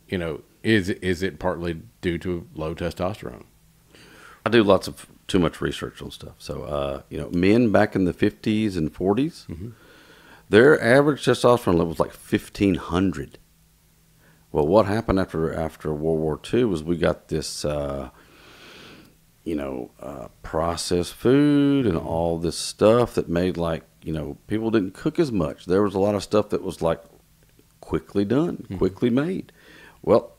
you know, is, is it partly due to low testosterone? I do lots of too much research on stuff. So, uh, you know, men back in the fifties and forties, mm-hmm. their average testosterone level was like fifteen hundred. Well, what happened after after World War Two was we got this, uh, you know, uh, processed food and all this stuff that made like, you know, people didn't cook as much. There was a lot of stuff that was like quickly done, mm-hmm. quickly made. Well,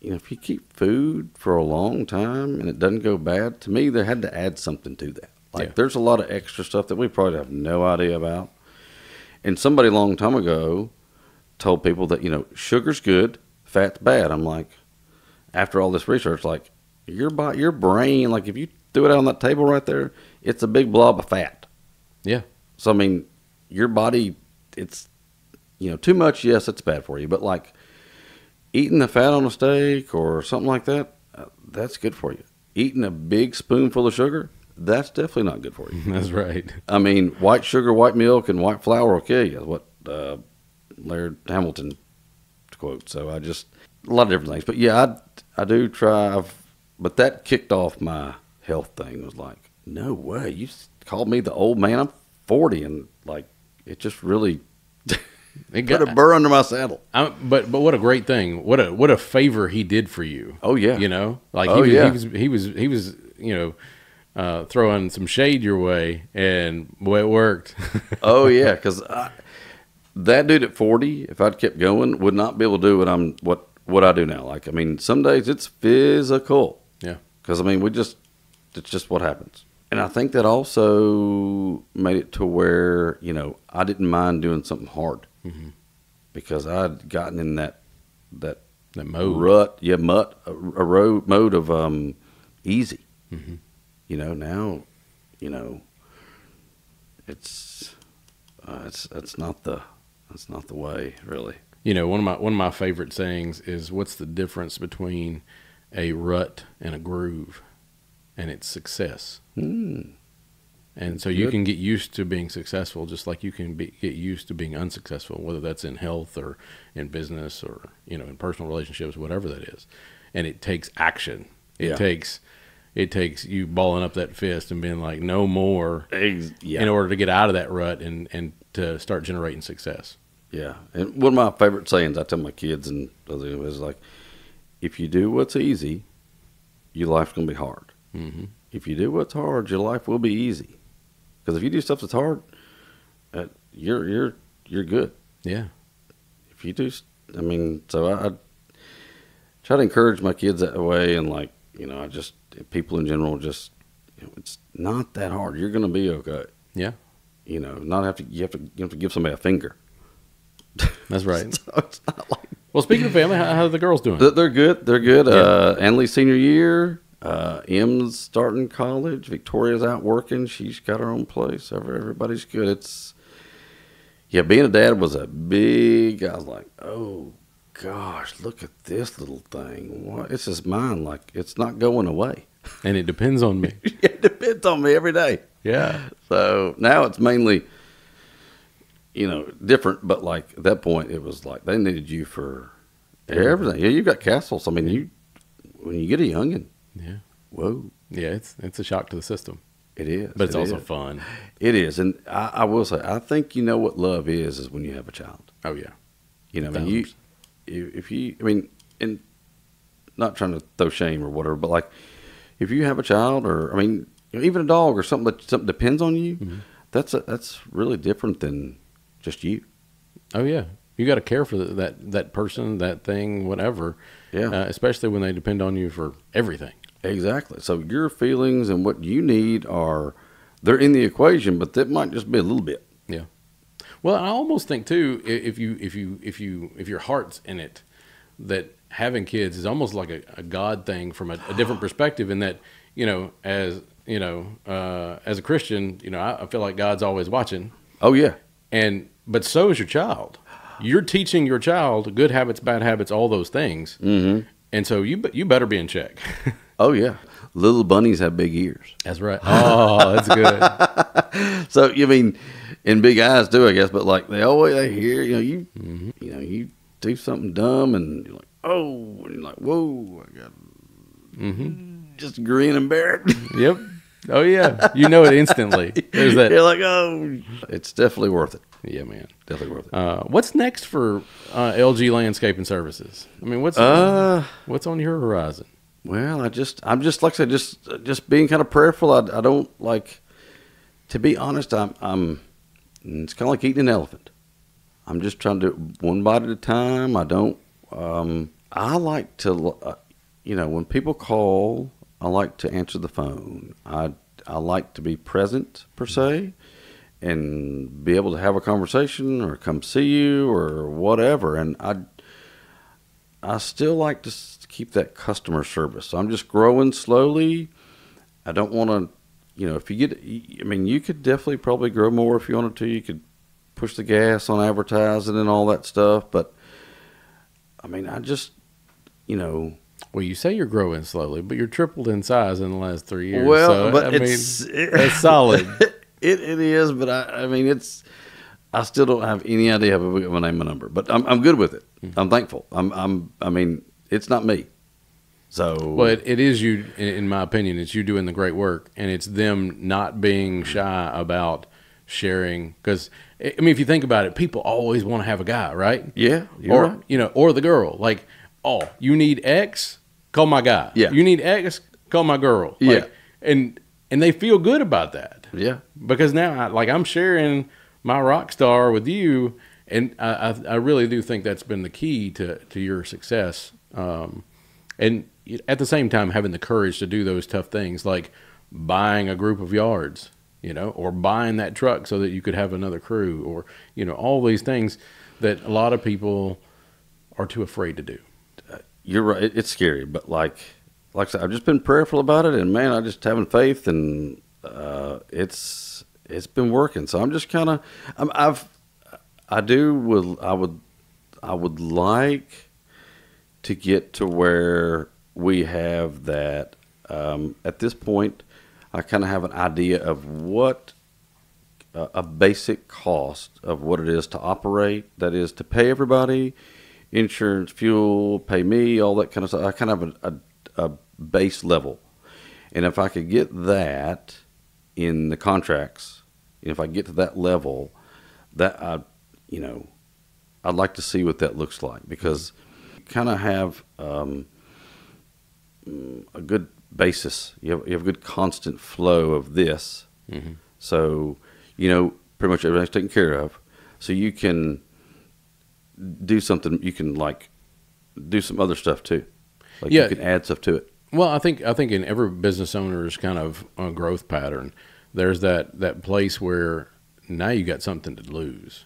you know, if you keep food for a long time and it doesn't go bad, to me, they had to add something to that. Like yeah. there's a lot of extra stuff that we probably have no idea about. And somebody a long time ago told people that, you know, sugar's good, fat's bad. I'm like, after all this research, like, your body, your brain, like, if you threw it out on that table right there, it's a big blob of fat. Yeah. So, I mean, your body, it's, you know, too much, yes, it's bad for you. But, like, eating the fat on a steak or something like that, uh, that's good for you. Eating a big spoonful of sugar, that's definitely not good for you. That's right. I mean, white sugar, white milk, and white flour will kill you. What uh, Laird Hamilton quote. So I just, a lot of different things. But yeah, I, I do try. I've, but that kicked off my health thing. It was like, no way. You called me the old man. I'm forty. And like, it just really it got a burr under my saddle. I'm, but but what a great thing. What a what a favor he did for you. Oh, yeah. You know, like he, oh, was, yeah. he was, he was, he was, you know, Uh, throwing some shade your way, and boy, it worked. Oh yeah, because that dude at forty, if I'd kept going, would not be able to do what I'm what what I do now. Like I mean, some days it's physical. Yeah, because I mean, we just it's just what happens, and I think that also made it to where you know I didn't mind doing something hard mm-hmm. because I'd gotten in that that that mode rut, yeah, mutt a, a road mode of um easy. Mm-hmm. You know, now, you know, it's, uh, it's, it's not the, that's not the way really. You know, one of my, one of my favorite sayings is what's the difference between a rut and a groove, and it's success. Mm. And so you Good. Can get used to being successful, just like you can be, get used to being unsuccessful, whether that's in health or in business or, you know, in personal relationships, whatever that is. And it takes action. It yeah. takes It takes you balling up that fist and being like, no more yeah. in order to get out of that rut and, and to start generating success. Yeah. And one of my favorite sayings I tell my kids and others is like, if you do what's easy, your life's going to be hard. Mm-hmm. If you do what's hard, your life will be easy. Because if you do stuff that's hard, uh, you're, you're, you're good. Yeah. If you do, I mean, so I, I try to encourage my kids that way and like, you know, I just, people in general just, you know, it's not that hard. You're going to be okay. Yeah. You know, not have to, you have to, you have to give somebody a finger. That's right. So it's not like, well, speaking of family, how, how are the girls doing? They're good. They're good. Yeah. Uh, Annalise senior year, Uh, M's starting college. Victoria's out working. She's got her own place. Everybody's good. It's, yeah, being a dad was a big, I was like, oh, gosh, look at this little thing. What? It's just mine. Like, it's not going away. And it depends on me. It depends on me every day. Yeah. So now it's mainly, you know, different. But, like, at that point, it was like they needed you for everything. Yeah, you've got castles. I mean, you when you get a youngin'. Yeah. Whoa. Yeah, it's it's a shock to the system. It is. But it's it also is. fun. It is. And I, I will say, I think you know what love is, is when you have a child. Oh, yeah. You know, I mean, you, you, if you, I mean, and not trying to throw shame or whatever, but, like, if you have a child or, I mean, even a dog or something that something depends on you, mm-hmm. that's a, that's really different than just you. Oh, yeah. You got to care for the, that, that person, that thing, whatever. Yeah. Uh, especially when they depend on you for everything. Exactly. So your feelings and what you need are, they're in the equation, but that might just be a little bit. Yeah. Well, I almost think too, if you, if you, if you, if your heart's in it, that having kids is almost like a, a God thing from a, a different perspective in that, you know, as you know, uh, as a Christian, you know, I, I feel like God's always watching. Oh yeah. And, but so is your child. You're teaching your child good habits, bad habits, all those things. Mm-hmm. And so you you better be in check. Oh, yeah. Little bunnies have big ears. That's right. Oh, that's good. So, you mean, and big eyes too, I guess, but like they always they hear, you know, you mm-hmm. you know, you do something dumb and you're like, oh, and you're like, whoa, I got mm-hmm. just grin and bear it. Yep. Oh, yeah. You know it instantly. There's that. You're like, oh. It's definitely worth it. Yeah, man. Definitely worth it. Uh, what's next for uh, L G Landscape and Services? I mean, what's uh, what's on your horizon? Well, I just, I'm just, like I said, just, just being kind of prayerful. I, I don't like, to be honest, I'm, I'm, it's kind of like eating an elephant. I'm just trying to do it one bite at a time. I don't, um, I like to, uh, you know, when people call, I like to answer the phone. I, I like to be present, per se, and be able to have a conversation or come see you or whatever. And I, I still like to keep that customer service. So I'm just growing slowly. I don't want to, you know, if you get, I mean, you could definitely probably grow more if you wanted to. You could push the gas on advertising and all that stuff. But I mean, I just, you know, well, you say you're growing slowly, but you're tripled in size in the last three years. Well, so, but I it's, mean, it, that's solid. It it is, but I I mean it's I still don't have any idea how to get my name and number, but I'm I'm good with it. Mm-hmm. I'm thankful. I'm I'm I mean it's not me, so. Well, it, it is you, in my opinion. It's you doing the great work, and it's them not being shy about sharing. Because I mean, if you think about it, people always want to have a guy, right? Yeah, you're or right. you know, or the girl. Like, oh, you need X, call my guy. Yeah, you need X, call my girl. Like, yeah, and and they feel good about that. Yeah, because now, I, like, I'm sharing my rock star with you, and I, I, I really do think that's been the key to to your success. Um, and at the same time, having the courage to do those tough things, like buying a group of yards, you know, or buying that truck so that you could have another crew, or you know, all these things that a lot of people are too afraid to do. Uh, you're right; it, it's scary, but like, like I said, I've just been prayerful about it, and man, I just having faith and. Uh, it's, it's been working. So I'm just kind of, I've, I do would, I would, I would like to get to where we have that, um, at this point, I kind of have an idea of what uh, a basic cost of what it is to operate. That is to pay everybody, insurance, fuel, pay me, all that kind of stuff. I kind of have a, a, a base level. And if I could get that, in the contracts, if I get to that level, that I, you know, I'd like to see what that looks like, because kind of have um, a good basis. You have, you have a good constant flow of this. Mm-hmm. So, you know, pretty much everything's taken care of. So you can do something. You can like do some other stuff too. Like yeah. You can add stuff to it. Well, I think I think in every business owner's kind of uh, growth pattern, there's that, that place where now you got something to lose.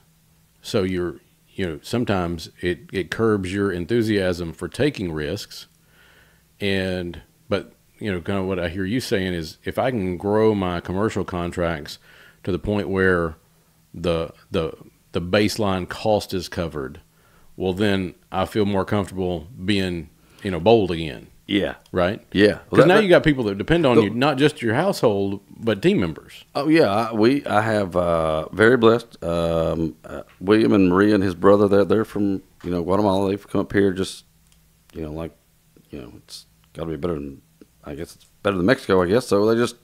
So you're, you know, sometimes it, it curbs your enthusiasm for taking risks, and but you know, kind of what I hear you saying is, if I can grow my commercial contracts to the point where the the the baseline cost is covered, well, then I feel more comfortable being, you know, bold again. Yeah. Right? Yeah. Because now that, you got people that depend on the, you, not just your household, but team members. Oh, yeah. I, we, I have uh, very blessed um, uh, William and Maria and his brother. They're, they're from, you know, Guatemala. They've come up here just, you know, like, you know, it's got to be better than, I guess it's better than Mexico, I guess. So they just,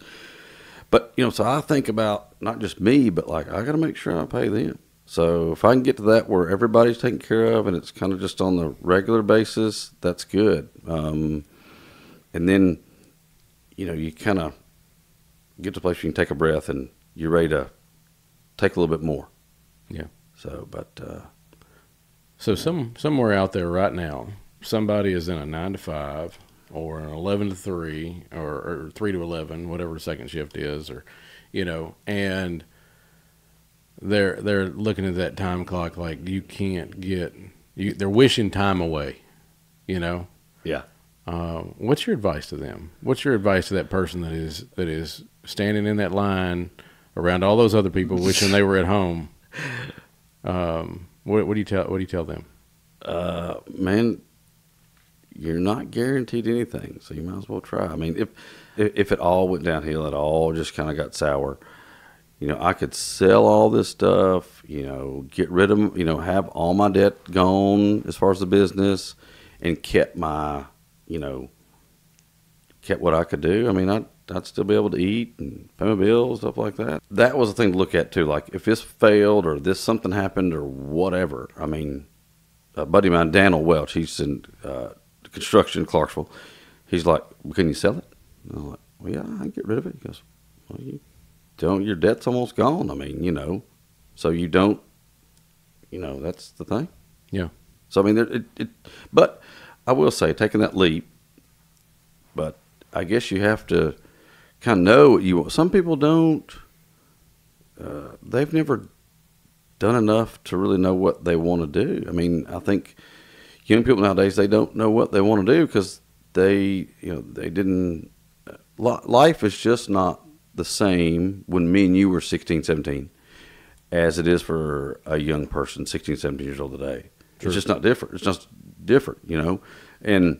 but, you know, so I think about not just me, but like, I got to make sure I pay them. So if I can get to that where everybody's taken care of and it's kind of just on the regular basis, that's good. Um, and then, you know, you kind of get to a place where you can take a breath and you're ready to take a little bit more. Yeah. So, but. Uh, so some somewhere out there right now, somebody is in a nine to five or an eleven to three or, or three to eleven, whatever the second shift is, or, you know, and they're they're looking at that time clock like you can't get you they're wishing time away, you know. Yeah. Uh, what's your advice to them? What's your advice to that person that is that is standing in that line around all those other people wishing they were at home? Um, what, what do you tell what do you tell them? Uh, man, you're not guaranteed anything, so you might as well try. I mean, if if, if it all went downhill, it all just kind of got sour. You know, I could sell all this stuff, you know, get rid of them, you know, have all my debt gone as far as the business and kept my, you know, kept what I could do. I mean, I'd, I'd still be able to eat and pay my bills, stuff like that. That was a thing to look at, too. Like, if this failed or this something happened or whatever. I mean, a buddy of mine, Daniel Welch, he's in uh, construction in Clarksville. He's like, well, can you sell it? And I'm like, well, yeah, I can get rid of it. He goes, well, you don't, your debt's almost gone. I mean, you know, so you don't, you know, that's the thing. Yeah. So, I mean, it, it, but I will say taking that leap, but I guess you have to kind of know what you want. Some people don't, uh, they've never done enough to really know what they want to do. I mean, I think young people nowadays, they don't know what they want to do because they, you know, they didn't, life is just not the same when me and you were sixteen, seventeen as it is for a young person, sixteen, seventeen years old today. Sure. It's just not different. It's just different, you know, and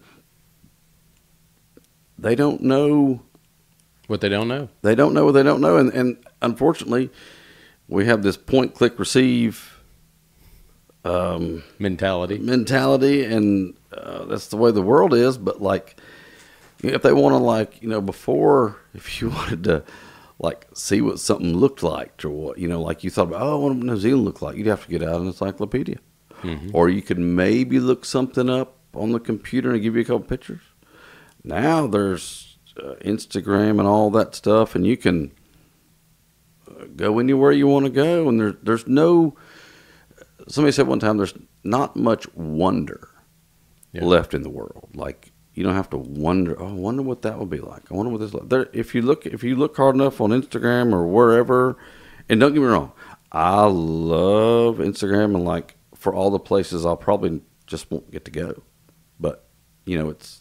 they don't know what they don't know. They don't know what they don't know. And, and unfortunately we have this point, click, receive, um, mentality, mentality. And, uh, that's the way the world is. But like, if they want to, like, you know, before, if you wanted to, like, see what something looked like or what, you know, like you thought about, oh, what New Zealand looked like, you'd have to get out an encyclopedia. Mm-hmm. Or you could maybe look something up on the computer and give you a couple pictures. Now there's uh, Instagram and all that stuff, and you can uh, go anywhere you want to go. And there, there's no, somebody said one time, there's not much wonder yeah. left in the world. Like, you don't have to wonder, oh, I wonder what that would be like. I wonder what this like. There, if you look, if you look hard enough on Instagram or wherever, and don't get me wrong, I love Instagram and like for all the places I probably just won't get to go. But, you know, it's,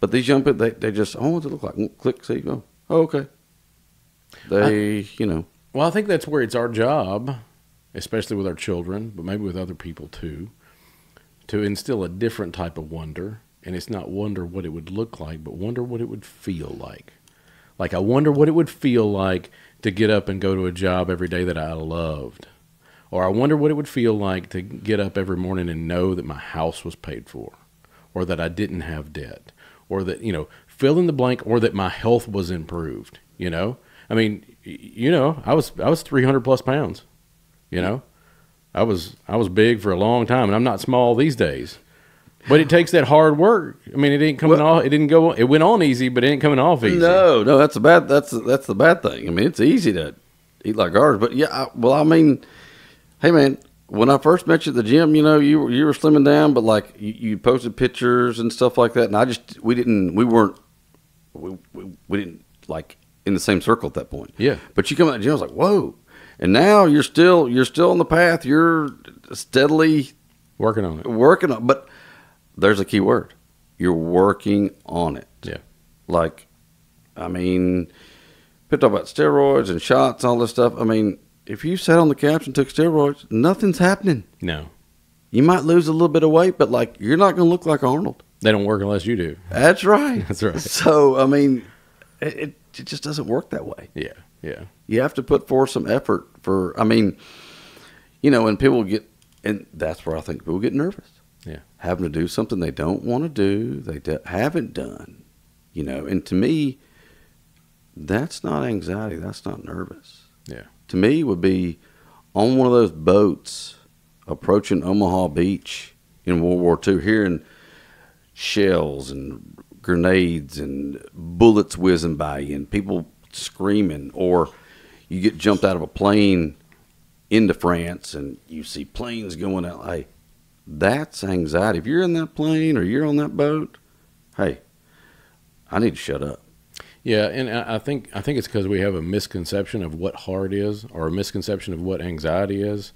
but these young people, they, they just, oh, what's it look like? Click, see, go, oh, okay. They, I, you know. Well, I think that's where it's our job, especially with our children, but maybe with other people too, to instill a different type of wonder. And it's not wonder what it would look like, but wonder what it would feel like. Like, I wonder what it would feel like to get up and go to a job every day that I loved. Or I wonder what it would feel like to get up every morning and know that my house was paid for. Or that I didn't have debt. Or that, you know, fill in the blank, or that my health was improved, you know? I mean, you know, I was I was three hundred plus pounds, you know? I was I was big for a long time, and I'm not small these days. But it takes that hard work. I mean, it didn't come well, off. It didn't go. It went on easy, but it ain't coming off easy. No, no, that's the bad. That's that's the bad thing. I mean, it's easy to eat like garbage. But yeah, I, well, I mean, hey man, when I first met you at the gym, you know, you you were slimming down, but like you, you posted pictures and stuff like that, and I just we didn't we weren't we we, we didn't like in the same circle at that point. Yeah. But you come out of the gym, I was like, whoa, and now you're still you're still on the path. You're steadily working on it. Working on, but. There's a key word. You're working on it. Yeah. Like I mean, people talk about steroids and shots and all this stuff. I mean, if you sat on the couch and took steroids, nothing's happening. No. You might lose a little bit of weight, but, like, you're not going to look like Arnold. They don't work unless you do. That's right. That's right. So, I mean, it, it just doesn't work that way. Yeah, yeah. You have to put forth some effort for, I mean, you know, and people get, and that's where I think people get nervous. Yeah. Having to do something they don't want to do, they de- haven't done, you know. And to me, that's not anxiety. That's not nervous. Yeah. To me, would be on one of those boats approaching Omaha Beach in World War Two, hearing shells and grenades and bullets whizzing by you and people screaming, or you get jumped out of a plane into France and you see planes going out. Hey, that's anxiety. If you're in that plane or you're on that boat, hey, I need to shut up. Yeah, and I think I think it's because we have a misconception of what hard is, or a misconception of what anxiety is,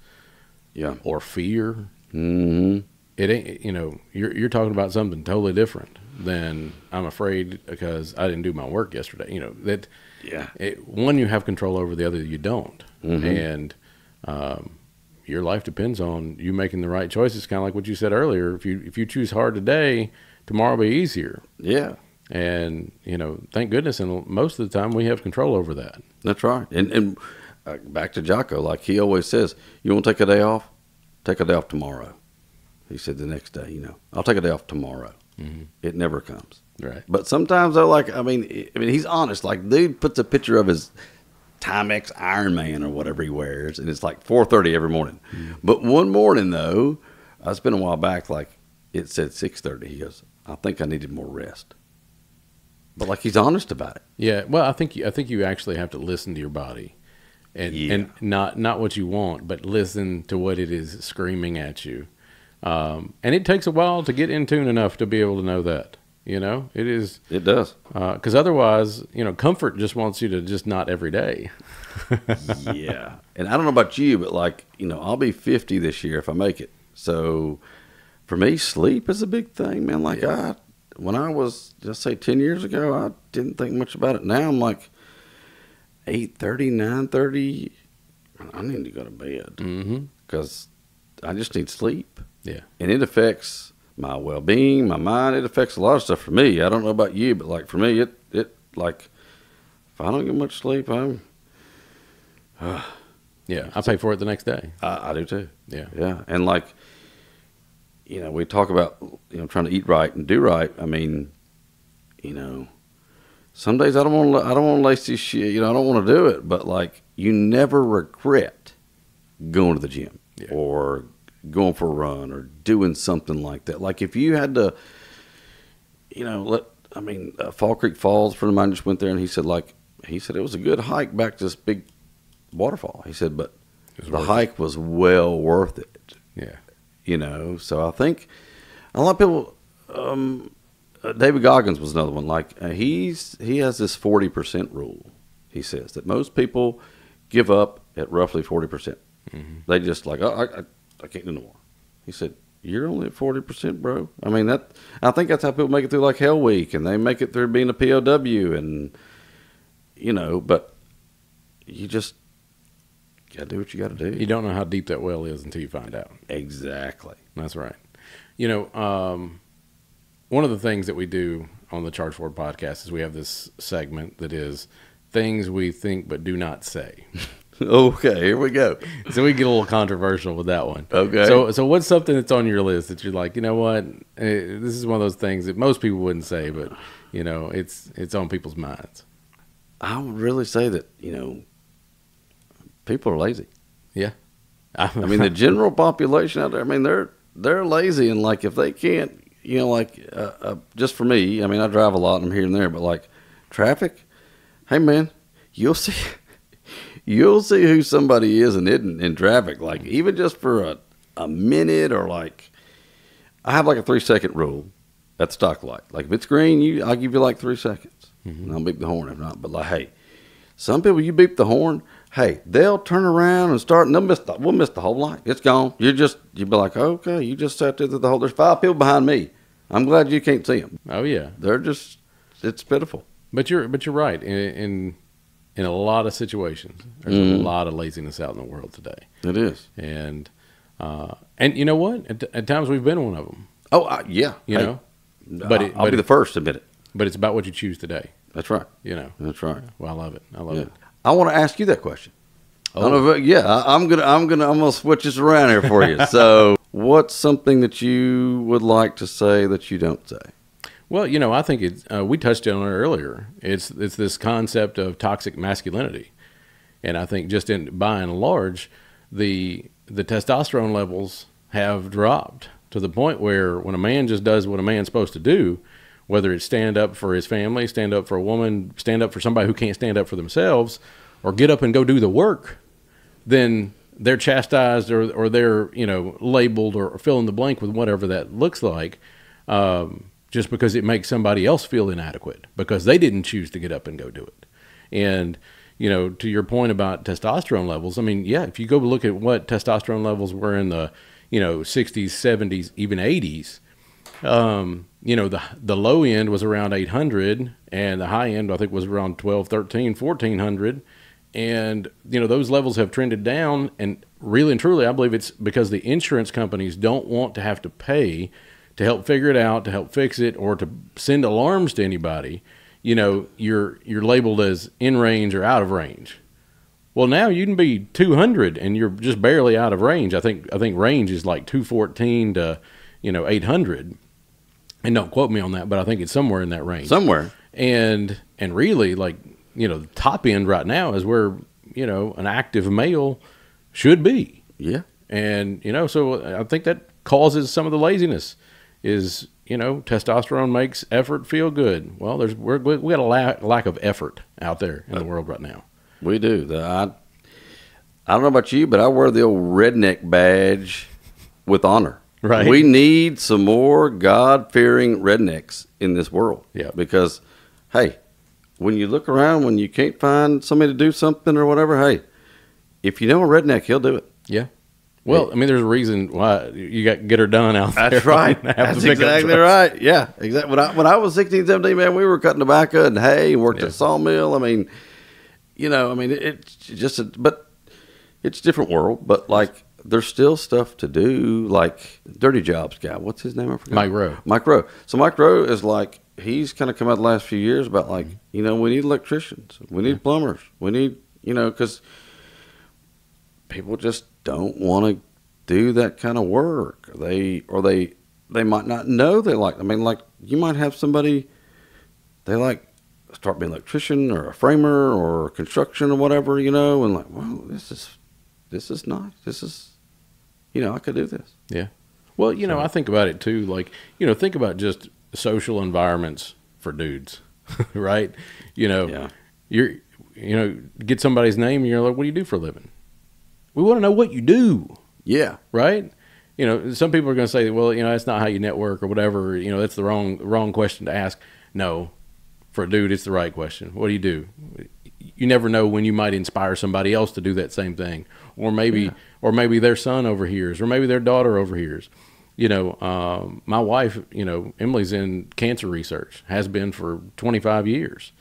yeah, or fear. Mm-hmm. It ain't, you know, you're you're talking about something totally different than I'm afraid because I didn't do my work yesterday. You know that. Yeah. It, one you have control over, the other you don't, mm-hmm. and um, your life depends on you making the right choices. Kind of like what you said earlier. If you if you choose hard today, tomorrow will be easier. Yeah. And, you know, thank goodness, and most of the time we have control over that. That's right. And and uh, back to Jocko, like he always says, you want to take a day off? Take a day off tomorrow. He said the next day, you know, I'll take a day off tomorrow. Mm-hmm. It never comes. Right. But sometimes, though, like, I mean, I mean, he's honest. Like, dude puts a picture of his Timex Iron Man or whatever he wears, and it's like four thirty every morning. Mm-hmm. But one morning, though, I spent a while back, like, it said six thirty. He goes, I think I needed more rest. But, like, he's honest about it. Yeah. Well, I think you, I think you actually have to listen to your body, and yeah. and not not what you want, but listen to what it is screaming at you. Um, and it takes a while to get in tune enough to be able to know that. You know, it is. It does. Because uh, otherwise, you know, comfort just wants you to just not every day. Yeah. And I don't know about you, but, like, you know, I'll be fifty this year if I make it. So for me, sleep is a big thing, man. Like, yeah. I. When I was, just say, ten years ago, I didn't think much about it. Now I'm like eight thirty, nine thirty. I need to go to bed because mm-hmm. I just need sleep. Yeah. And it affects my well-being, my mind. It affects a lot of stuff for me. I don't know about you, but, like, for me, it, it like, if I don't get much sleep, I'm, uh, yeah, I pay for it the next day. I, I do too. Yeah. Yeah. And, like, you know, we talk about, you know, trying to eat right and do right. I mean, you know, some days I don't want to, I don't want to lace this shit. You know, I don't want to do it. But, like, you never regret going to the gym yeah. or going for a run or doing something like that. Like, if you had to, you know, let, I mean, uh, Fall Creek Falls, a friend of mine just went there, and he said, like, he said it was a good hike back to this big waterfall. He said, but the hike was well worth it. Yeah. You know, so I think a lot of people, um, uh, David Goggins was another one. Like, uh, he's, he has this forty percent rule. He says that most people give up at roughly forty percent. Mm-hmm. They just like, oh, I, I, I can't do no more. He said, you're only at forty percent, bro. I mean, that, I think that's how people make it through, like, Hell Week, and they make it through being a P O W, and, you know, but you just, gotta do what you gotta do. You don't know how deep that well is until you find out. Exactly. That's right. You know, um, one of the things that we do on the Charge Forward podcast is we have this segment that is things we think but do not say. Okay, here we go. So we get a little controversial with that one. Okay. So, so what's something that's on your list that you're like, you know what, this is one of those things that most people wouldn't say, but, you know, it's it's on people's minds. I would really say that, you know, people are lazy. Yeah. I mean, the general population out there, I mean, they're, they're lazy. And, like, if they can't, you know, like, uh, uh, just for me, I mean, I drive a lot and I'm here and there, but, like, traffic, hey man, you'll see, you'll see who somebody is and isn't in traffic. Like, even just for a, a minute, or, like, I have like a three second rule at stock light. Like, if it's green, you, I'll give you like three seconds mm-hmm. and I'll beep the horn. If not, but, like, hey, some people, you beep the horn, hey, they'll turn around and start, and they'll miss the, we'll miss the whole light. It's gone. You're just, you'd be like, okay, you just sat there through the whole, there's five people behind me. I'm glad you can't see them. Oh, yeah. They're just, it's pitiful. But you're but you're right. In in, in a lot of situations, there's mm. a lot of laziness out in the world today. It is, and uh, and you know what? At, at times we've been one of them. Oh uh, yeah, you hey, know. But it, I'll but be it, the first to admit it. But it's about what you choose today. That's right. You know. That's right. Well, I love it. I love yeah. it. I want to ask you that question. Oh. I don't know if, yeah, I, I'm gonna I'm gonna I'm gonna switch this around here for you. So, what's something that you would like to say that you don't say? Well, you know, I think it's, uh, we touched on it earlier. It's it's this concept of toxic masculinity, and I think just in by and large, the the testosterone levels have dropped to the point where when a man just does what a man's supposed to do, whether it's stand up for his family, stand up for a woman, stand up for somebody who can't stand up for themselves, or get up and go do the work, then they're chastised or or they're you know labeled or fill in the blank with whatever that looks like. Um, just because it makes somebody else feel inadequate because they didn't choose to get up and go do it. And, you know, to your point about testosterone levels, I mean, yeah, if you go look at what testosterone levels were in the, you know, sixties, seventies, even eighties, um, you know, the the low end was around eight hundred and the high end, I think, was around twelve, thirteen, fourteen hundred. And, you know, those levels have trended down. And really and truly, I believe it's because the insurance companies don't want to have to pay to help figure it out, to help fix it, or to send alarms to anybody. You know, you're you're labeled as in range or out of range. Well, now you can be two hundred and you're just barely out of range. I think I think range is like two fourteen to, you know, eight hundred. And don't quote me on that, but I think it's somewhere in that range. Somewhere. And and really, like, you know, the top end right now is where, you know, an active male should be. Yeah. And, you know, so I think that causes some of the laziness. Is, you know, testosterone makes effort feel good. Well, there's we're, we got a la lack of effort out there in the world right now. We do. The, I, I don't know about you, but I wear the old redneck badge with honor. Right. We need some more God-fearing rednecks in this world. Yeah. Because, hey, when you look around, when you can't find somebody to do something or whatever, hey, if you know a redneck, he'll do it. Yeah. Well, I mean, there's a reason why you got to get her done out there. That's right. That's exactly right. Yeah, exactly. When I, when I was sixteen, seventeen, man, we were cutting tobacco and hay, worked at a sawmill. I mean, you know, I mean, it, it's just, a, but it's a different world. But, like, there's still stuff to do, like dirty jobs guy. What's his name? I forgot. Mike Rowe. Mike Rowe. So Mike Rowe is like, he's kind of come out the last few years about, like, you know, we need electricians. We need plumbers. We need, you know, because people just don't want to do that kind of work. They or they they might not know they like. I mean, like, you might have somebody they like start being an electrician or a framer or construction or whatever, you know, and like, well, this is this is nice. This is, you know, I could do this. Yeah. Well, you so. know, I think about it too. Like, you know, think about just social environments for dudes, right? You know, yeah. you're you know, get somebody's name and you're like, what do you do for a living? We want to know what you do. Yeah. Right? You know, some people are going to say, well, you know, that's not how you network or whatever. You know, that's the wrong wrong question to ask. No. For a dude, it's the right question. What do you do? You never know when you might inspire somebody else to do that same thing. Or maybe yeah. or maybe their son overhears, or maybe their daughter overhears. You know, um, my wife, you know, Emily's in cancer research, has been for twenty-five years.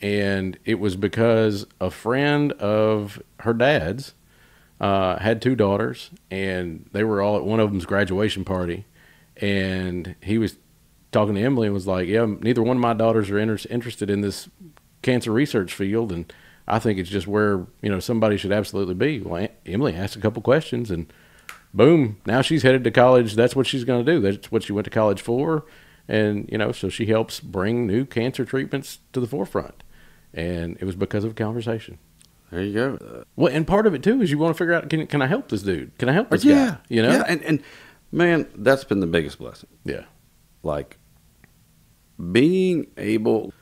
And it was because a friend of her dad's, Uh, had two daughters, and they were all at one of them's graduation party, and he was talking to Emily and was like, yeah, neither one of my daughters are inter interested in this cancer research field, and I think it's just where, you know, somebody should absolutely be. Well, Aunt Emily asked a couple questions, and boom, now she's headed to college. That's what she's going to do. That's what she went to college for, and, you know, so she helps bring new cancer treatments to the forefront, and it was because of conversation. There you go. Uh, well, and part of it too is you want to figure out, can can I help this dude? Can I help this yeah, guy? You know? Yeah, and, and man, that's been the biggest blessing. Yeah. Like, being able,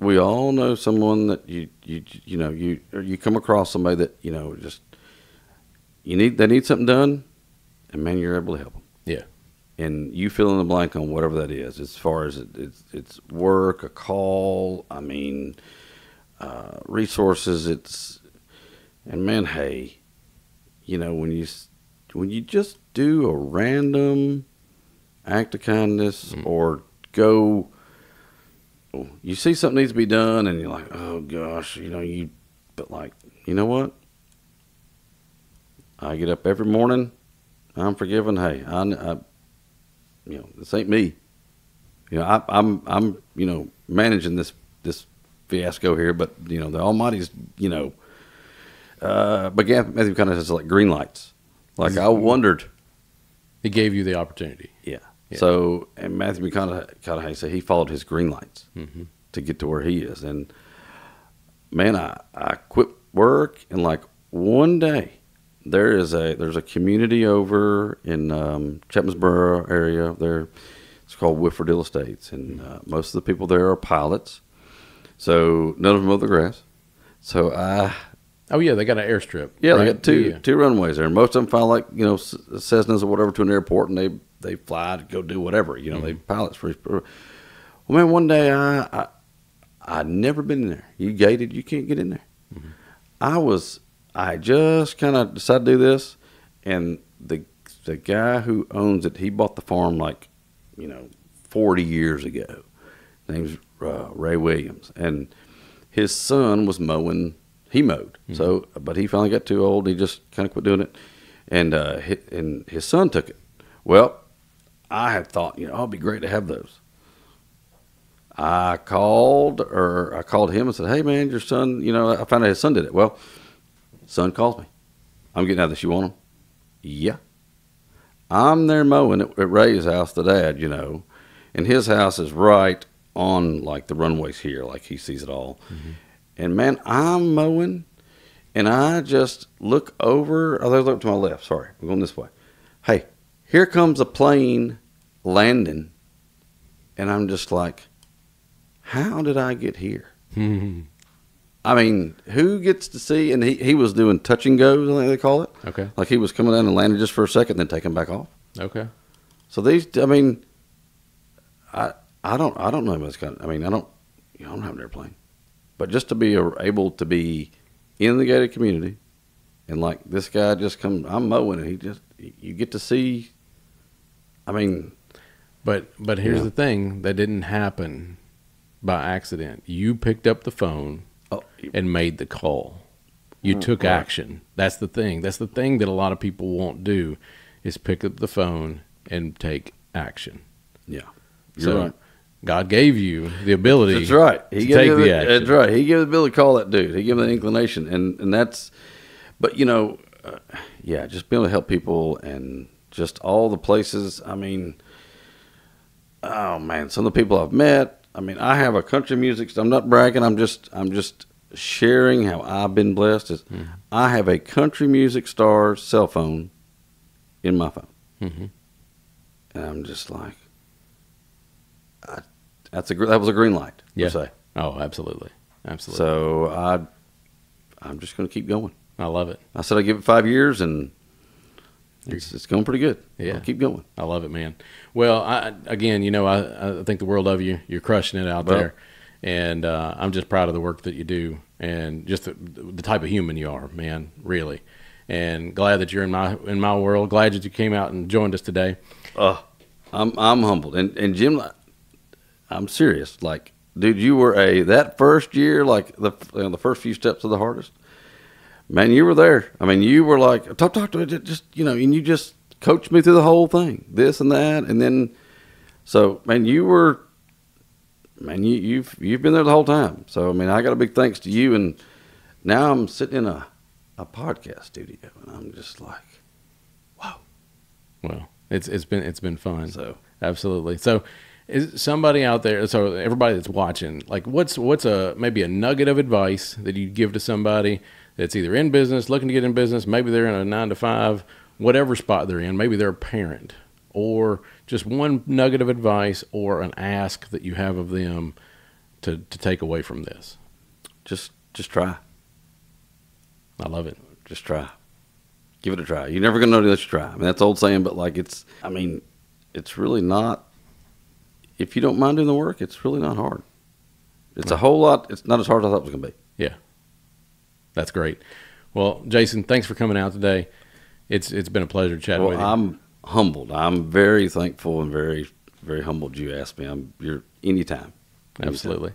we all know someone that you you you know, you or you come across somebody that, you know, just you need they need something done, and man, you're able to help them. Yeah. And you fill in the blank on whatever that is, as far as it, it's it's work, a call, I mean, Uh, resources. It's, and man, hey, you know, when you when you just do a random act of kindness, mm-hmm. or go you see something needs to be done, and you're like, oh gosh, you know, you, but like, you know what? I get up every morning, I'm forgiven. Hey, I, I you know, this ain't me. You know, I, I'm, I'm, you know, managing this, this fiasco here, but you know, the Almighty's, you know, uh, but Matthew kind of says like green lights. Like I wondered. He gave you the opportunity. Yeah. Yeah. So, and Matthew McConaughey said he followed his green lights mm-hmm. to get to where he is. And man, I, I quit work, and like one day there is a, there's a community over in um, Chapmansboro area there. It's called Whifford Hill Estates. And uh, most of the people there are pilots. So none of them mow the grass. So I, Oh yeah, they got an airstrip. Yeah, right? They got two yeah. two runways there. And most of them fly like, you know, Cessnas or whatever to an airport, and they they fly to go do whatever. You know, mm-hmm. they pilots for. Well, man, one day I I I'd never been in there. You gated, you can't get in there. Mm-hmm. I was I just kind of decided to do this, and the the guy who owns it, he bought the farm like, you know, forty years ago. His name's uh, Ray Williams, and his son was mowing. He mowed, mm-hmm. so but he finally got too old. He just kind of quit doing it, and uh, his, and his son took it. Well, I had thought, you know, oh, it'd be great to have those. I called, or I called him and said, hey man, your son, you know, I found out his son did it. Well, son calls me. I'm getting out of this. You want them? Yeah. I'm there mowing at, at Ray's house, the dad, you know, and his house is right on like the runways here, like he sees it all. Mm-hmm. And man, I'm mowing, and I just look over. Oh, there's look to my left. Sorry, we're going this way. Hey, here comes a plane landing, and I'm just like, how did I get here? I mean, who gets to see? And he, he was doing touch and goes, I think they call it. Okay. Like he was coming down and landing just for a second, then taking back off. Okay. So these, I mean, I I don't I don't know much. Kind of, I mean, I don't you know, I don't have an airplane. But just to be able to be in the gated community, and like this guy just comes, I'm mowing, and he just, you get to see, I mean. But but here's yeah. the thing, that didn't happen by accident. You picked up the phone oh, and made the call. You oh, took right. action. That's the thing. That's the thing that a lot of people won't do, is pick up the phone and take action. Yeah, you're so, right. God gave you the ability. That's right. He to gave take you the, the action. That's right. He gave the ability to call that dude. He gave him the inclination, and and that's. But you know, uh, yeah, just being able to help people, and just all the places. I mean, oh man, some of the people I've met. I mean, I have a country music. I'm not bragging. I'm just I'm just sharing how I've been blessed. Is mm-hmm. I have a country music star cell phone in my phone, mm-hmm. and I'm just like, I. That's a that was a green light. Yeah. Per se. Oh, absolutely, absolutely. So I, I'm just going to keep going. I love it. I said I give it five years, and it's it's going pretty good. Yeah, I'll keep going. I love it, man. Well, I, again, you know, I I think the world of you. You're crushing it out well, there, and uh, I'm just proud of the work that you do, and just the, the type of human you are, man. Really, and glad that you're in my in my world. Glad that you came out and joined us today. Uh, I'm I'm humbled, and and Jim. I'm serious. Like, dude, you were a, that first year, like the you know, the first few steps of the hardest, man, you were there. I mean, you were like, talk, talk to me, just, you know, and you just coached me through the whole thing, this and that. And then, so, man, you were, man, you, you've, you've been there the whole time. So, I mean, I got a big thanks to you. And now I'm sitting in a, a podcast studio, and I'm just like, wow. Well, it's, it's been, it's been fun. So absolutely. So, is somebody out there, so everybody that's watching, like what's what's a maybe a nugget of advice that you'd give to somebody that's either in business, looking to get in business, maybe they're in a nine to five, whatever spot they're in, maybe they're a parent, or just one nugget of advice or an ask that you have of them to, to take away from this? Just just try. I love it. Just try. Give it a try. You're never going to know unless you try. I mean, that's an old saying, but like it's, I mean, it's really not. If you don't mind doing the work, it's really not hard. It's a whole lot. It's not as hard as I thought it was going to be. Yeah. That's great. Well, Jason, thanks for coming out today. It's It's been a pleasure chatting well, with you. I'm humbled. I'm very thankful and very, very humbled you asked me. I'm, you're anytime. Absolutely.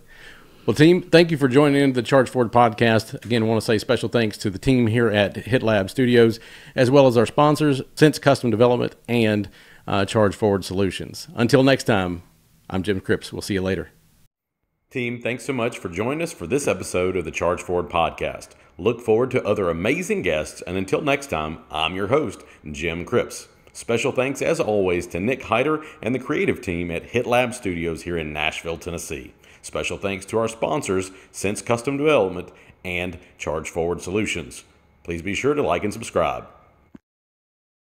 Well, team, thank you for joining in the Charge Forward podcast. Again, I want to say special thanks to the team here at HitLab Studios, as well as our sponsors, Sense Custom Development and uh, Charge Forward Solutions. Until next time, I'm Jim Cripps. We'll see you later. Team, thanks so much for joining us for this episode of the Charge Forward podcast. Look forward to other amazing guests, and until next time, I'm your host, Jim Cripps. Special thanks, as always, to Nick Heider and the creative team at HitLab Studios here in Nashville, Tennessee. Special thanks to our sponsors, Sense Custom Development and Charge Forward Solutions. Please be sure to like and subscribe.